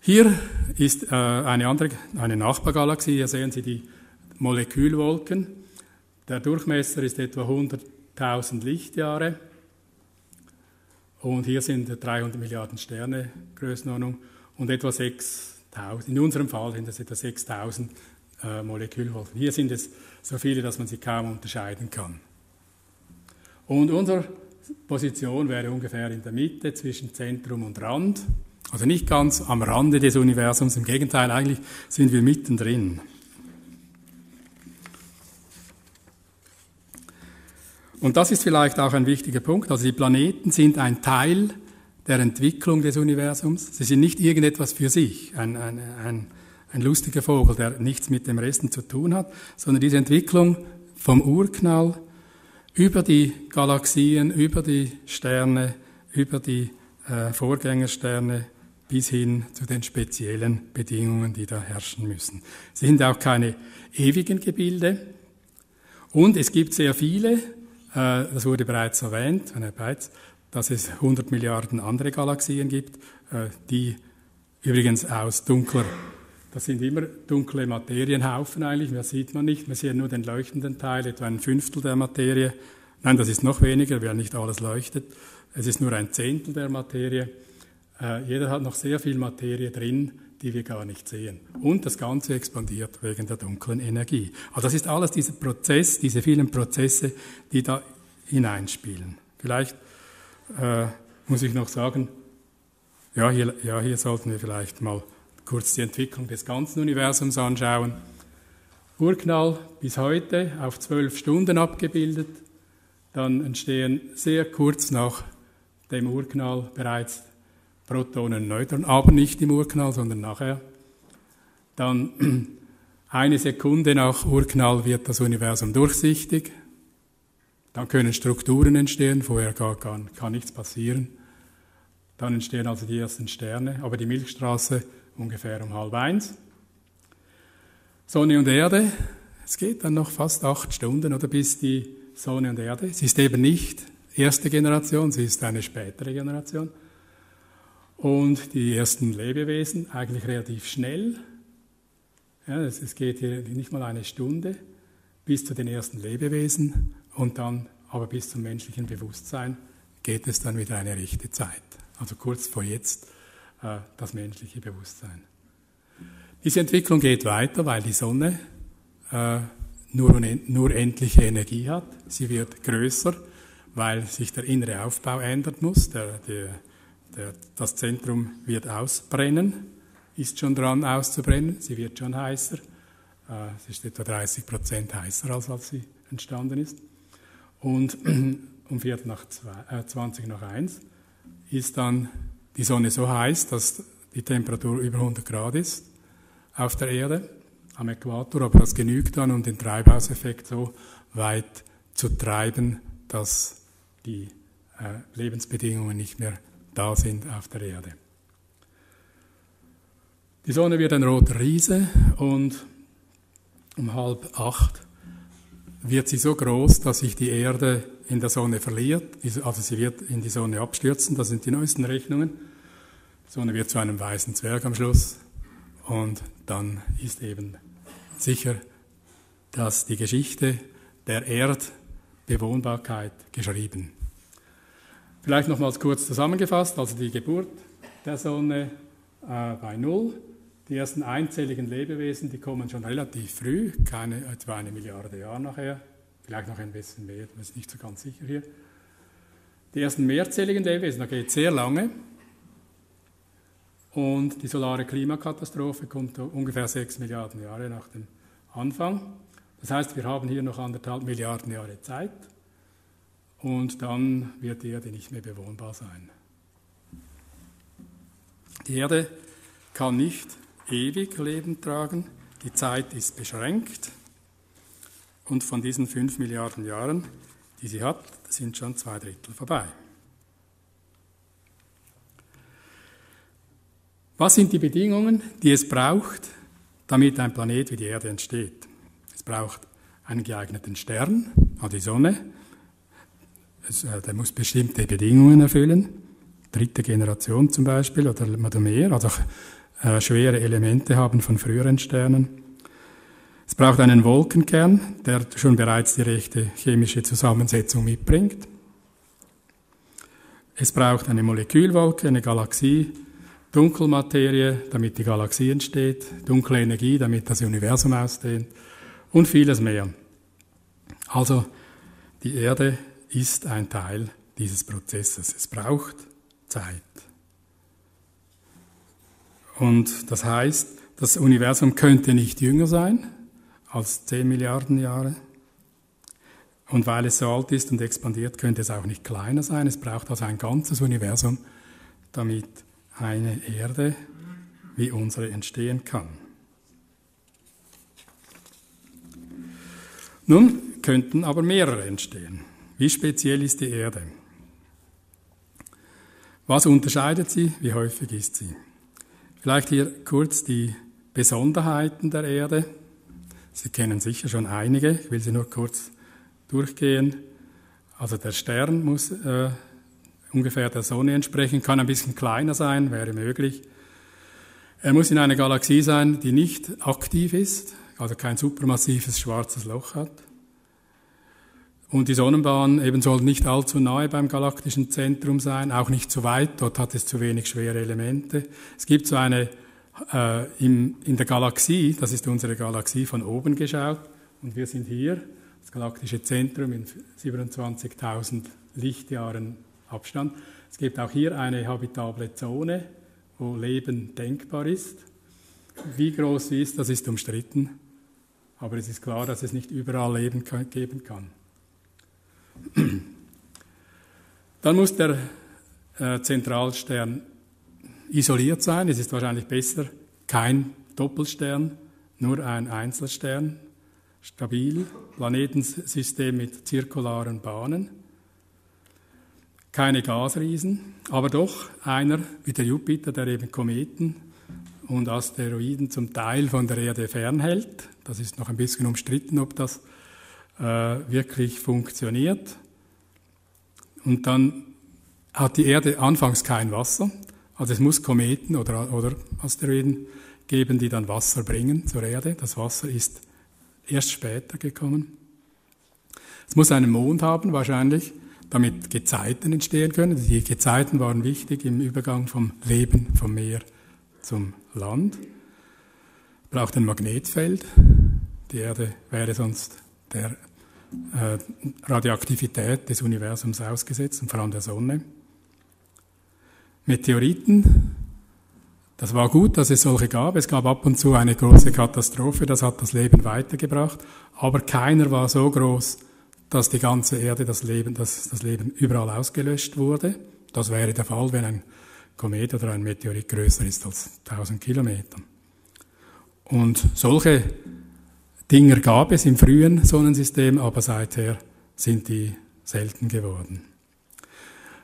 Hier ist eine Nachbargalaxie, hier sehen Sie die Molekülwolken. Der Durchmesser ist etwa 100.000 Lichtjahre und hier sind 300 Milliarden Sterne Größenordnung und etwa 6.000, in unserem Fall sind es etwa 6.000 Molekülwolken. Hier sind es so viele, dass man sie kaum unterscheiden kann. Und unsere Position wäre ungefähr in der Mitte zwischen Zentrum und Rand. Also nicht ganz am Rande des Universums, im Gegenteil, eigentlich sind wir mittendrin. Und das ist vielleicht auch ein wichtiger Punkt. Also die Planeten sind ein Teil der Entwicklung des Universums. Sie sind nicht irgendetwas für sich, ein lustiger Vogel, der nichts mit dem Resten zu tun hat, sondern diese Entwicklung vom Urknall über die Galaxien, über die Sterne, über die Vorgängersterne, bis hin zu den speziellen Bedingungen, die da herrschen müssen. Sie sind auch keine ewigen Gebilde und es gibt sehr viele, das wurde bereits erwähnt, dass es 100 Milliarden andere Galaxien gibt, die übrigens aus dunkler, das sind immer dunkle Materienhaufen eigentlich, mehr sieht man nicht, man sieht nur den leuchtenden Teil, etwa ein 1/5 der Materie, nein, das ist noch weniger, weil nicht alles leuchtet, es ist nur ein 1/10 der Materie. Jeder hat noch sehr viel Materie drin, die wir gar nicht sehen. Und das Ganze expandiert wegen der dunklen Energie. Also das ist alles dieser Prozess, diese vielen Prozesse, die da hineinspielen. Vielleicht muss ich noch sagen, hier sollten wir vielleicht mal kurz die Entwicklung des ganzen Universums anschauen. Urknall bis heute auf 12 Stunden abgebildet. Dann entstehen sehr kurz nach dem Urknall bereits Protonen und Neutronen, aber nicht im Urknall, sondern nachher. Dann eine Sekunde nach Urknall wird das Universum durchsichtig. Dann können Strukturen entstehen, vorher kann nichts passieren. Dann entstehen also die ersten Sterne, aber die Milchstraße ungefähr um 12:30. Sonne und Erde, es geht dann noch fast 8 Stunden, oder bis die Sonne und Erde, sie ist eben nicht erste Generation, sie ist eine spätere Generation. Und die ersten Lebewesen, eigentlich relativ schnell, ja, es geht hier nicht mal eine Stunde bis zu den ersten Lebewesen und dann aber bis zum menschlichen Bewusstsein geht es dann wieder eine rechte Zeit. Also kurz vor jetzt das menschliche Bewusstsein. Diese Entwicklung geht weiter, weil die Sonne nur endliche Energie hat. Sie wird größer, weil sich der innere Aufbau ändern muss. Das Zentrum wird ausbrennen, ist schon dran auszubrennen. Sie wird schon heißer. Sie ist etwa 30% heißer, als sie entstanden ist. Und um 20 nach 1 ist dann die Sonne so heiß, dass die Temperatur über 100 Grad ist auf der Erde, am Äquator, aber das genügt dann, um den Treibhauseffekt so weit zu treiben, dass die Lebensbedingungen nicht mehr da sind auf der Erde. Die Sonne wird ein roter Riese und um 7:30 wird sie so groß, dass sich die Erde in der Sonne verliert, also sie wird in die Sonne abstürzen, das sind die neuesten Rechnungen. Die Sonne wird zu einem weißen Zwerg am Schluss und dann ist eben sicher, dass die Geschichte der Erdbewohnbarkeit geschrieben. Vielleicht nochmals kurz zusammengefasst, also die Geburt der Sonne bei Null. Die ersten einzelligen Lebewesen, die kommen schon relativ früh, etwa 1 Milliarde Jahre nachher, vielleicht noch ein bisschen mehr, das ist nicht so ganz sicher hier. Die ersten mehrzelligen Lebewesen, da geht es sehr lange. Und die solare Klimakatastrophe kommt ungefähr 6 Milliarden Jahre nach dem Anfang. Das heißt, wir haben hier noch 1,5 Milliarden Jahre Zeit und dann wird die Erde nicht mehr bewohnbar sein. Die Erde kann nicht ewig Leben tragen, die Zeit ist beschränkt und von diesen 5 Milliarden Jahren, die sie hat, sind schon 2/3 vorbei. Was sind die Bedingungen, die es braucht, damit ein Planet wie die Erde entsteht? Es braucht einen geeigneten Stern, also die Sonne. Der muss bestimmte Bedingungen erfüllen, 3. Generation zum Beispiel oder mehr. Also schwere Elemente haben von früheren Sternen. Es braucht einen Wolkenkern, der schon bereits die rechte chemische Zusammensetzung mitbringt. Es braucht eine Molekülwolke, eine Galaxie, Dunkelmaterie, damit die Galaxie entsteht, dunkle Energie, damit das Universum ausdehnt und vieles mehr. Also die Erde ist ein Teil dieses Prozesses. Es braucht Zeit. Und das heißt, das Universum könnte nicht jünger sein als 10 Milliarden Jahre. Und weil es so alt ist und expandiert, könnte es auch nicht kleiner sein. Es braucht also ein ganzes Universum, damit eine Erde wie unsere entstehen kann. Nun könnten aber mehrere entstehen. Wie speziell ist die Erde? Was unterscheidet sie? Wie häufig ist sie? Vielleicht hier kurz die Besonderheiten der Erde. Sie kennen sicher schon einige, ich will sie nur kurz durchgehen. Also der Stern muss ungefähr der Sonne entsprechen, kann ein bisschen kleiner sein, wäre möglich. Er muss in einer Galaxie sein, die nicht aktiv ist, also kein supermassives schwarzes Loch hat. Und die Sonnenbahn eben soll nicht allzu nahe beim galaktischen Zentrum sein, auch nicht zu weit, dort hat es zu wenig schwere Elemente. Es gibt so eine, in der Galaxie, das ist unsere Galaxie, von oben geschaut, und wir sind hier, das galaktische Zentrum in 27.000 Lichtjahren Abstand. Es gibt auch hier eine habitable Zone, wo Leben denkbar ist. Wie groß sie ist, das ist umstritten, aber es ist klar, dass es nicht überall Leben geben kann. Dann muss der Zentralstern isoliert sein. Es ist wahrscheinlich besser, kein Doppelstern, nur ein Einzelstern, stabil, Planetensystem mit zirkularen Bahnen. Keine Gasriesen, aber doch einer wie der Jupiter, der eben Kometen und Asteroiden zum Teil von der Erde fernhält. Das ist noch ein bisschen umstritten, ob das wirklich funktioniert. Und dann hat die Erde anfangs kein Wasser, also es muss Kometen oder Asteroiden geben, die dann Wasser bringen zur Erde. Das Wasser ist erst später gekommen. Es muss einen Mond haben wahrscheinlich, damit Gezeiten entstehen können. Die Gezeiten waren wichtig im Übergang vom Leben vom Meer zum Land. Braucht ein Magnetfeld. Die Erde wäre sonst der Radioaktivität des Universums ausgesetzt, und vor allem der Sonne. Meteoriten. Das war gut, dass es solche gab. Es gab ab und zu eine große Katastrophe, das hat das Leben weitergebracht. Aber keiner war so groß, dass die ganze Erde, das Leben überall ausgelöscht wurde. Das wäre der Fall, wenn ein Komet oder ein Meteorit größer ist als 1000 Kilometer. Und solche Dinger gab es im frühen Sonnensystem, aber seither sind die selten geworden.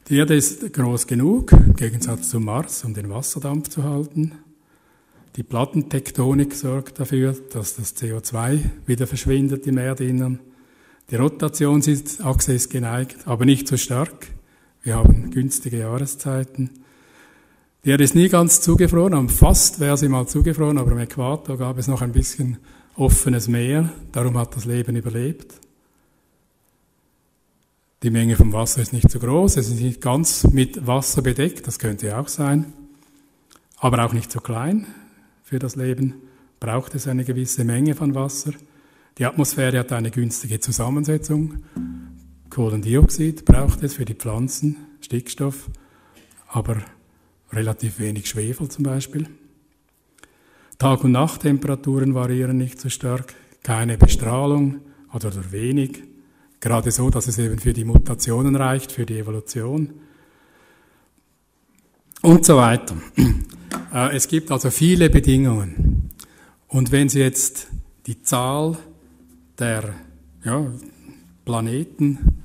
Die Erde ist groß genug, im Gegensatz zum Mars, um den Wasserdampf zu halten. Die Plattentektonik sorgt dafür, dass das CO2 wieder verschwindet im Erdinnern. Die Rotationsachse ist geneigt, aber nicht so stark. Wir haben günstige Jahreszeiten. Die Erde ist nie ganz zugefroren, fast wäre sie mal zugefroren, aber am Äquator gab es noch ein bisschen offenes Meer, darum hat das Leben überlebt. Die Menge vom Wasser ist nicht so groß, es ist nicht ganz mit Wasser bedeckt, das könnte auch sein, aber auch nicht so klein. Für das Leben braucht es eine gewisse Menge von Wasser. Die Atmosphäre hat eine günstige Zusammensetzung. Kohlendioxid braucht es für die Pflanzen, Stickstoff, aber relativ wenig Schwefel zum Beispiel. Tag- und Nachttemperaturen variieren nicht so stark, keine Bestrahlung oder wenig. Gerade so, dass es eben für die Mutationen reicht, für die Evolution und so weiter. Es gibt also viele Bedingungen. Und wenn Sie jetzt die Zahl der Planeten,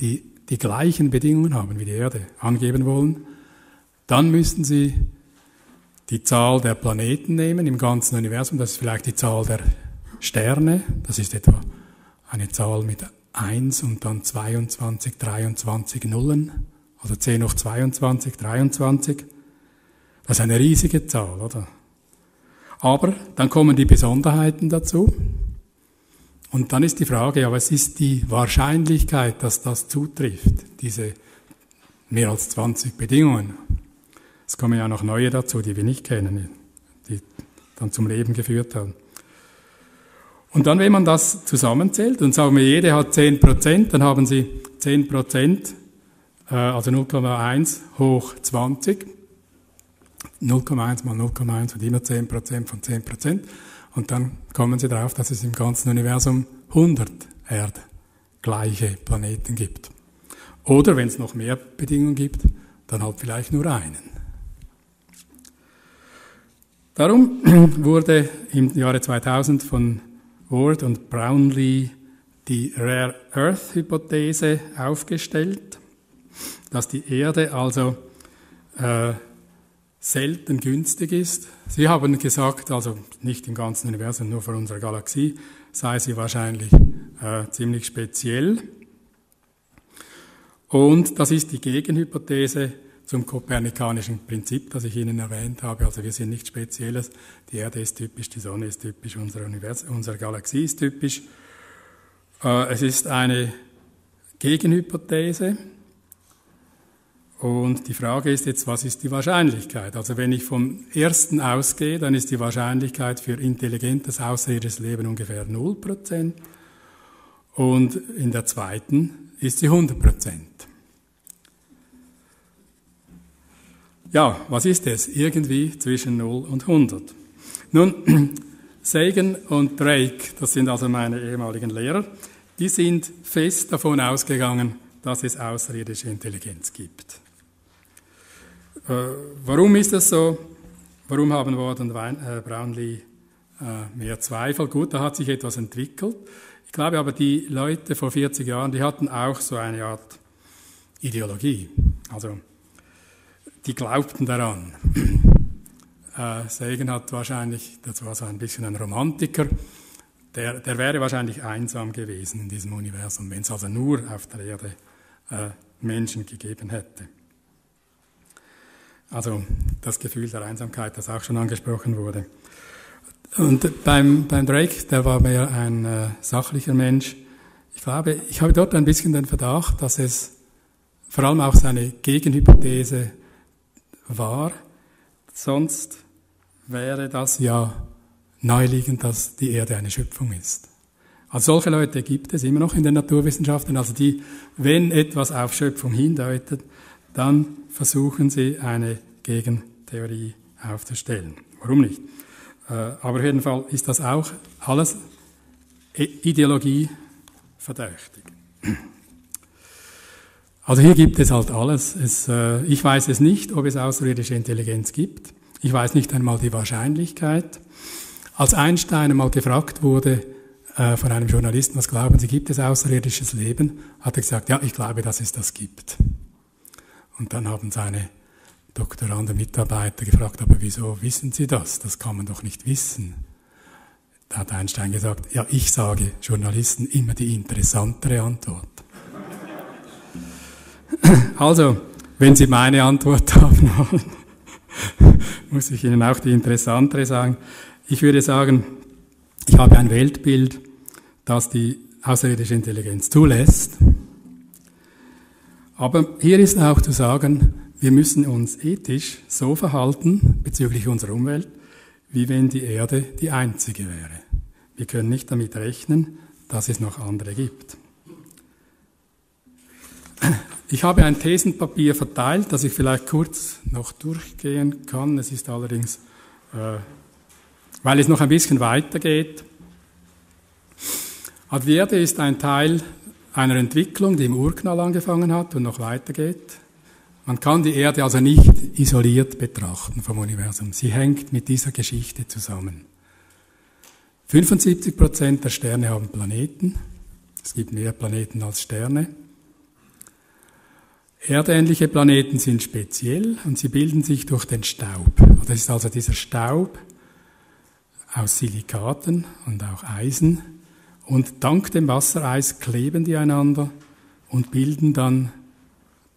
die die gleichen Bedingungen haben wie die Erde, angeben wollen, dann müssten Sie die Zahl der Planeten nehmen im ganzen Universum. Das ist vielleicht die Zahl der Sterne. Das ist etwa eine Zahl mit 1 und dann 22, 23 Nullen, also 10 hoch 22, 23. Das ist eine riesige Zahl, oder? Aber dann kommen die Besonderheiten dazu. Und dann ist die Frage, aber es ist die Wahrscheinlichkeit, dass das zutrifft, diese mehr als 20 Bedingungen. Es kommen ja noch neue dazu, die wir nicht kennen, die dann zum Leben geführt haben. Und dann, wenn man das zusammenzählt und sagen wir, jede hat 10%, dann haben Sie 10%, also 0,1 hoch 20. 0,1 mal 0,1 sind immer 10% von 10%. Und dann kommen Sie darauf, dass es im ganzen Universum 100 erdgleiche Planeten gibt. Oder wenn es noch mehr Bedingungen gibt, dann halt vielleicht nur einen. Darum wurde im Jahre 2000 von Ward und Brownlee die Rare-Earth-Hypothese aufgestellt, dass die Erde also selten günstig ist. Sie haben gesagt, also nicht im ganzen Universum, nur für unsere Galaxie, sei sie wahrscheinlich ziemlich speziell. Und das ist die Gegenhypothese zum kopernikanischen Prinzip, das ich Ihnen erwähnt habe. Also wir sind nichts Spezielles. Die Erde ist typisch, die Sonne ist typisch, unsere Galaxie ist typisch. Es ist eine Gegenhypothese. Und die Frage ist jetzt, was ist die Wahrscheinlichkeit? Also wenn ich vom Ersten ausgehe, dann ist die Wahrscheinlichkeit für intelligentes außerirdisches Leben ungefähr 0%. Und in der zweiten ist sie 100%. Ja, was ist es? Irgendwie zwischen 0 und 100. Nun, Sagan und Drake, das sind also meine ehemaligen Lehrer, die sind fest davon ausgegangen, dass es außerirdische Intelligenz gibt. Warum ist das so? Warum haben Ward und Brownlee mehr Zweifel? Gut, da hat sich etwas entwickelt. Ich glaube aber, die Leute vor 40 Jahren, die hatten auch so eine Art Ideologie. Also, die glaubten daran. Sagan hat wahrscheinlich, das war so ein bisschen ein Romantiker, der wäre wahrscheinlich einsam gewesen in diesem Universum, wenn es also nur auf der Erde Menschen gegeben hätte. Also das Gefühl der Einsamkeit, das auch schon angesprochen wurde. Und beim Drake, der war mehr ein sachlicher Mensch. Ich Farbe. Ich habe dort ein bisschen den Verdacht, dass es vor allem auch seine Gegenhypothese war. Sonst wäre das ja naheliegend, dass die Erde eine Schöpfung ist. Also solche Leute gibt es immer noch in den Naturwissenschaften, also die, wenn etwas auf Schöpfung hindeutet, dann versuchen sie eine Gegentheorie aufzustellen. Warum nicht? Aber auf jeden Fall ist das auch alles Ideologie verdächtig. Also hier gibt es halt alles. Ich weiß es nicht, ob es außerirdische Intelligenz gibt. Ich weiß nicht einmal die Wahrscheinlichkeit. Als Einstein einmal gefragt wurde von einem Journalisten, was glauben Sie, gibt es außerirdisches Leben? Hat er gesagt, ja, ich glaube, dass es das gibt. Und dann haben seine Doktoranden-Mitarbeiter gefragt, aber wieso wissen Sie das? Das kann man doch nicht wissen. Da hat Einstein gesagt, ja, ich sage Journalisten immer die interessantere Antwort. Also, wenn Sie meine Antwort haben wollen, muss ich Ihnen auch die interessantere sagen. Ich würde sagen, ich habe ein Weltbild, das die außerirdische Intelligenz zulässt. Aber hier ist auch zu sagen, wir müssen uns ethisch so verhalten bezüglich unserer Umwelt, wie wenn die Erde die einzige wäre. Wir können nicht damit rechnen, dass es noch andere gibt. Ich habe ein Thesenpapier verteilt, das ich vielleicht kurz noch durchgehen kann. Es ist allerdings, weil es noch ein bisschen weitergeht. Also die Erde ist ein Teil einer Entwicklung, die im Urknall angefangen hat und noch weitergeht. Man kann die Erde also nicht isoliert betrachten vom Universum. Sie hängt mit dieser Geschichte zusammen. 75% der Sterne haben Planeten. Es gibt mehr Planeten als Sterne. Erdähnliche Planeten sind speziell und sie bilden sich durch den Staub. Das ist also dieser Staub aus Silikaten und auch Eisen. Und dank dem Wassereis kleben die einander und bilden dann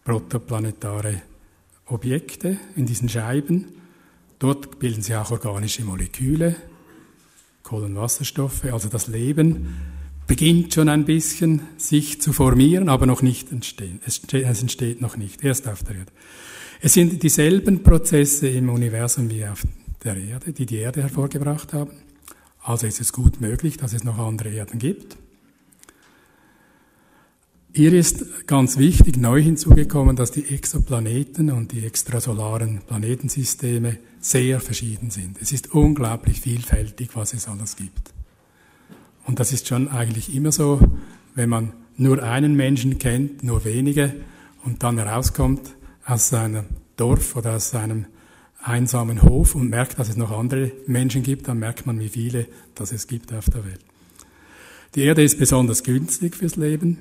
protoplanetare Objekte in diesen Scheiben. Dort bilden sie auch organische Moleküle, Kohlenwasserstoffe. Also das Leben beginnt schon ein bisschen sich zu formieren, aber noch nicht entstehen. Es entsteht noch nicht, erst auf der Erde. Es sind dieselben Prozesse im Universum wie auf der Erde, die die Erde hervorgebracht haben. Also ist es gut möglich, dass es noch andere Erden gibt. Hier ist ganz wichtig neu hinzugekommen, dass die Exoplaneten und die extrasolaren Planetensysteme sehr verschieden sind. Es ist unglaublich vielfältig, was es alles gibt. Und das ist schon eigentlich immer so, wenn man nur einen Menschen kennt, nur wenige, und dann herauskommt aus seinem Dorf oder aus seinem einsamen Hof und merkt, dass es noch andere Menschen gibt, dann merkt man, wie viele das es gibt auf der Welt. Die Erde ist besonders günstig fürs Leben.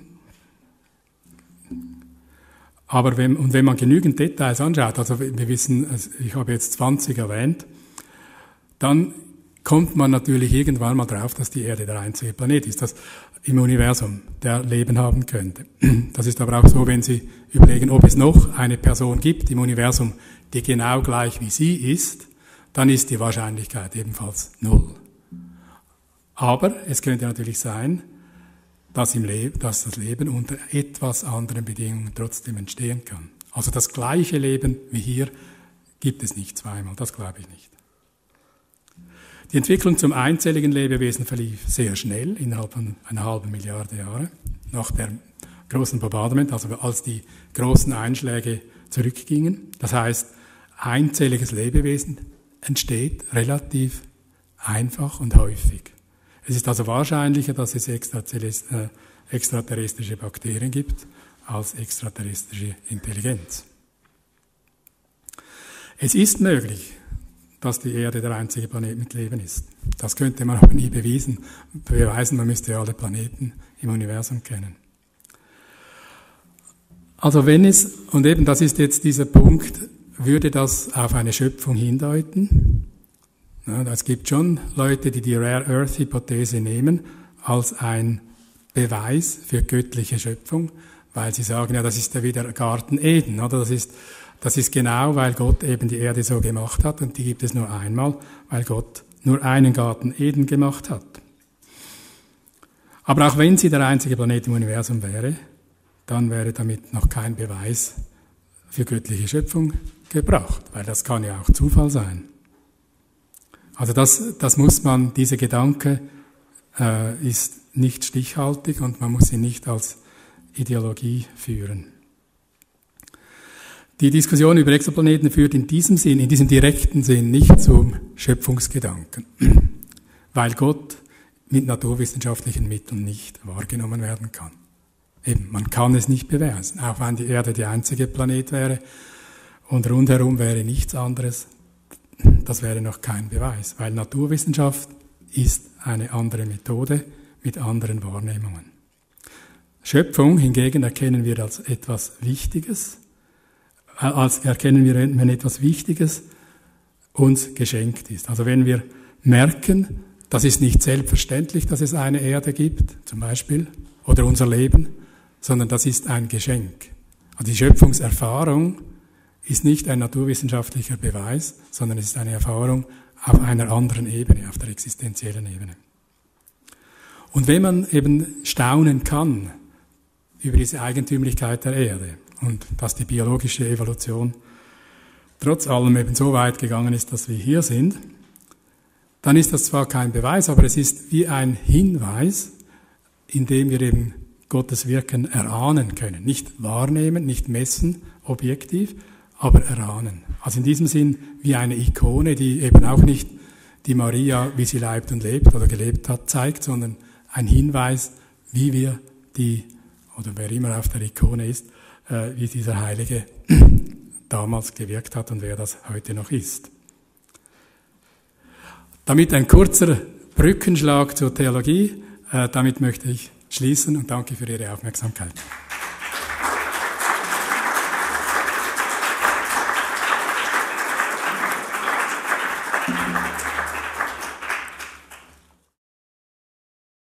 Aber wenn man genügend Details anschaut, also wir wissen, ich habe jetzt 20 erwähnt, dann kommt man natürlich irgendwann mal drauf, dass die Erde der einzige Planet ist, das im Universum der Leben haben könnte. Das ist aber auch so, wenn Sie überlegen, ob es noch eine Person gibt im Universum, die genau gleich wie Sie ist, dann ist die Wahrscheinlichkeit ebenfalls null. Aber es könnte natürlich sein, dass das Leben unter etwas anderen Bedingungen trotzdem entstehen kann. Also das gleiche Leben wie hier gibt es nicht zweimal, das glaube ich nicht. Die Entwicklung zum einzelligen Lebewesen verlief sehr schnell, innerhalb von einer halben Milliarde Jahre, nach dem großen Bombardment, also als die großen Einschläge zurückgingen. Das heißt, einzelliges Lebewesen entsteht relativ einfach und häufig. Es ist also wahrscheinlicher, dass es extraterrestrische Bakterien gibt als extraterrestrische Intelligenz. Es ist möglich, dass die Erde der einzige Planet mit Leben ist. Das könnte man aber nie beweisen, man müsste alle Planeten im Universum kennen. Also wenn es, und eben das ist jetzt dieser Punkt, würde das auf eine Schöpfung hindeuten? Ja, es gibt schon Leute, die die Rare-Earth-Hypothese nehmen als ein Beweis für göttliche Schöpfung, weil sie sagen, ja, das ist ja wieder Garten Eden, oder? Das ist genau, weil Gott eben die Erde so gemacht hat und die gibt es nur einmal, weil Gott nur einen Garten Eden gemacht hat. Aber auch wenn sie der einzige Planet im Universum wäre, dann wäre damit noch kein Beweis für göttliche Schöpfung gebracht, weil das kann ja auch Zufall sein. Also das muss man, dieser Gedanke ist nicht stichhaltig und man muss ihn nicht als Ideologie führen. Die Diskussion über Exoplaneten führt in diesem Sinn, in diesem direkten Sinn, nicht zum Schöpfungsgedanken, weil Gott mit naturwissenschaftlichen Mitteln nicht wahrgenommen werden kann. Eben, man kann es nicht beweisen, auch wenn die Erde der einzige Planet wäre und rundherum wäre nichts anderes, das wäre noch kein Beweis, weil Naturwissenschaft ist eine andere Methode mit anderen Wahrnehmungen. Schöpfung hingegen erkennen wir als etwas Wichtiges, wenn etwas Wichtiges uns geschenkt ist. Also wenn wir merken, das ist nicht selbstverständlich, dass es eine Erde gibt, zum Beispiel, oder unser Leben, sondern das ist ein Geschenk. Also die Schöpfungserfahrung ist nicht ein naturwissenschaftlicher Beweis, sondern es ist eine Erfahrung auf einer anderen Ebene, auf der existenziellen Ebene. Und wenn man eben staunen kann über diese Eigentümlichkeit der Erde, und dass die biologische Evolution trotz allem eben so weit gegangen ist, dass wir hier sind, dann ist das zwar kein Beweis, aber es ist wie ein Hinweis, in dem wir eben Gottes Wirken erahnen können. Nicht wahrnehmen, nicht messen, objektiv, aber erahnen. Also in diesem Sinn wie eine Ikone, die eben auch nicht die Maria, wie sie leibt und lebt oder gelebt hat, zeigt, sondern ein Hinweis, wie wir die, oder wer immer auf der Ikone ist, wie dieser Heilige damals gewirkt hat und wer das heute noch ist. Damit ein kurzer Brückenschlag zur Theologie, damit möchte ich schließen und danke für Ihre Aufmerksamkeit.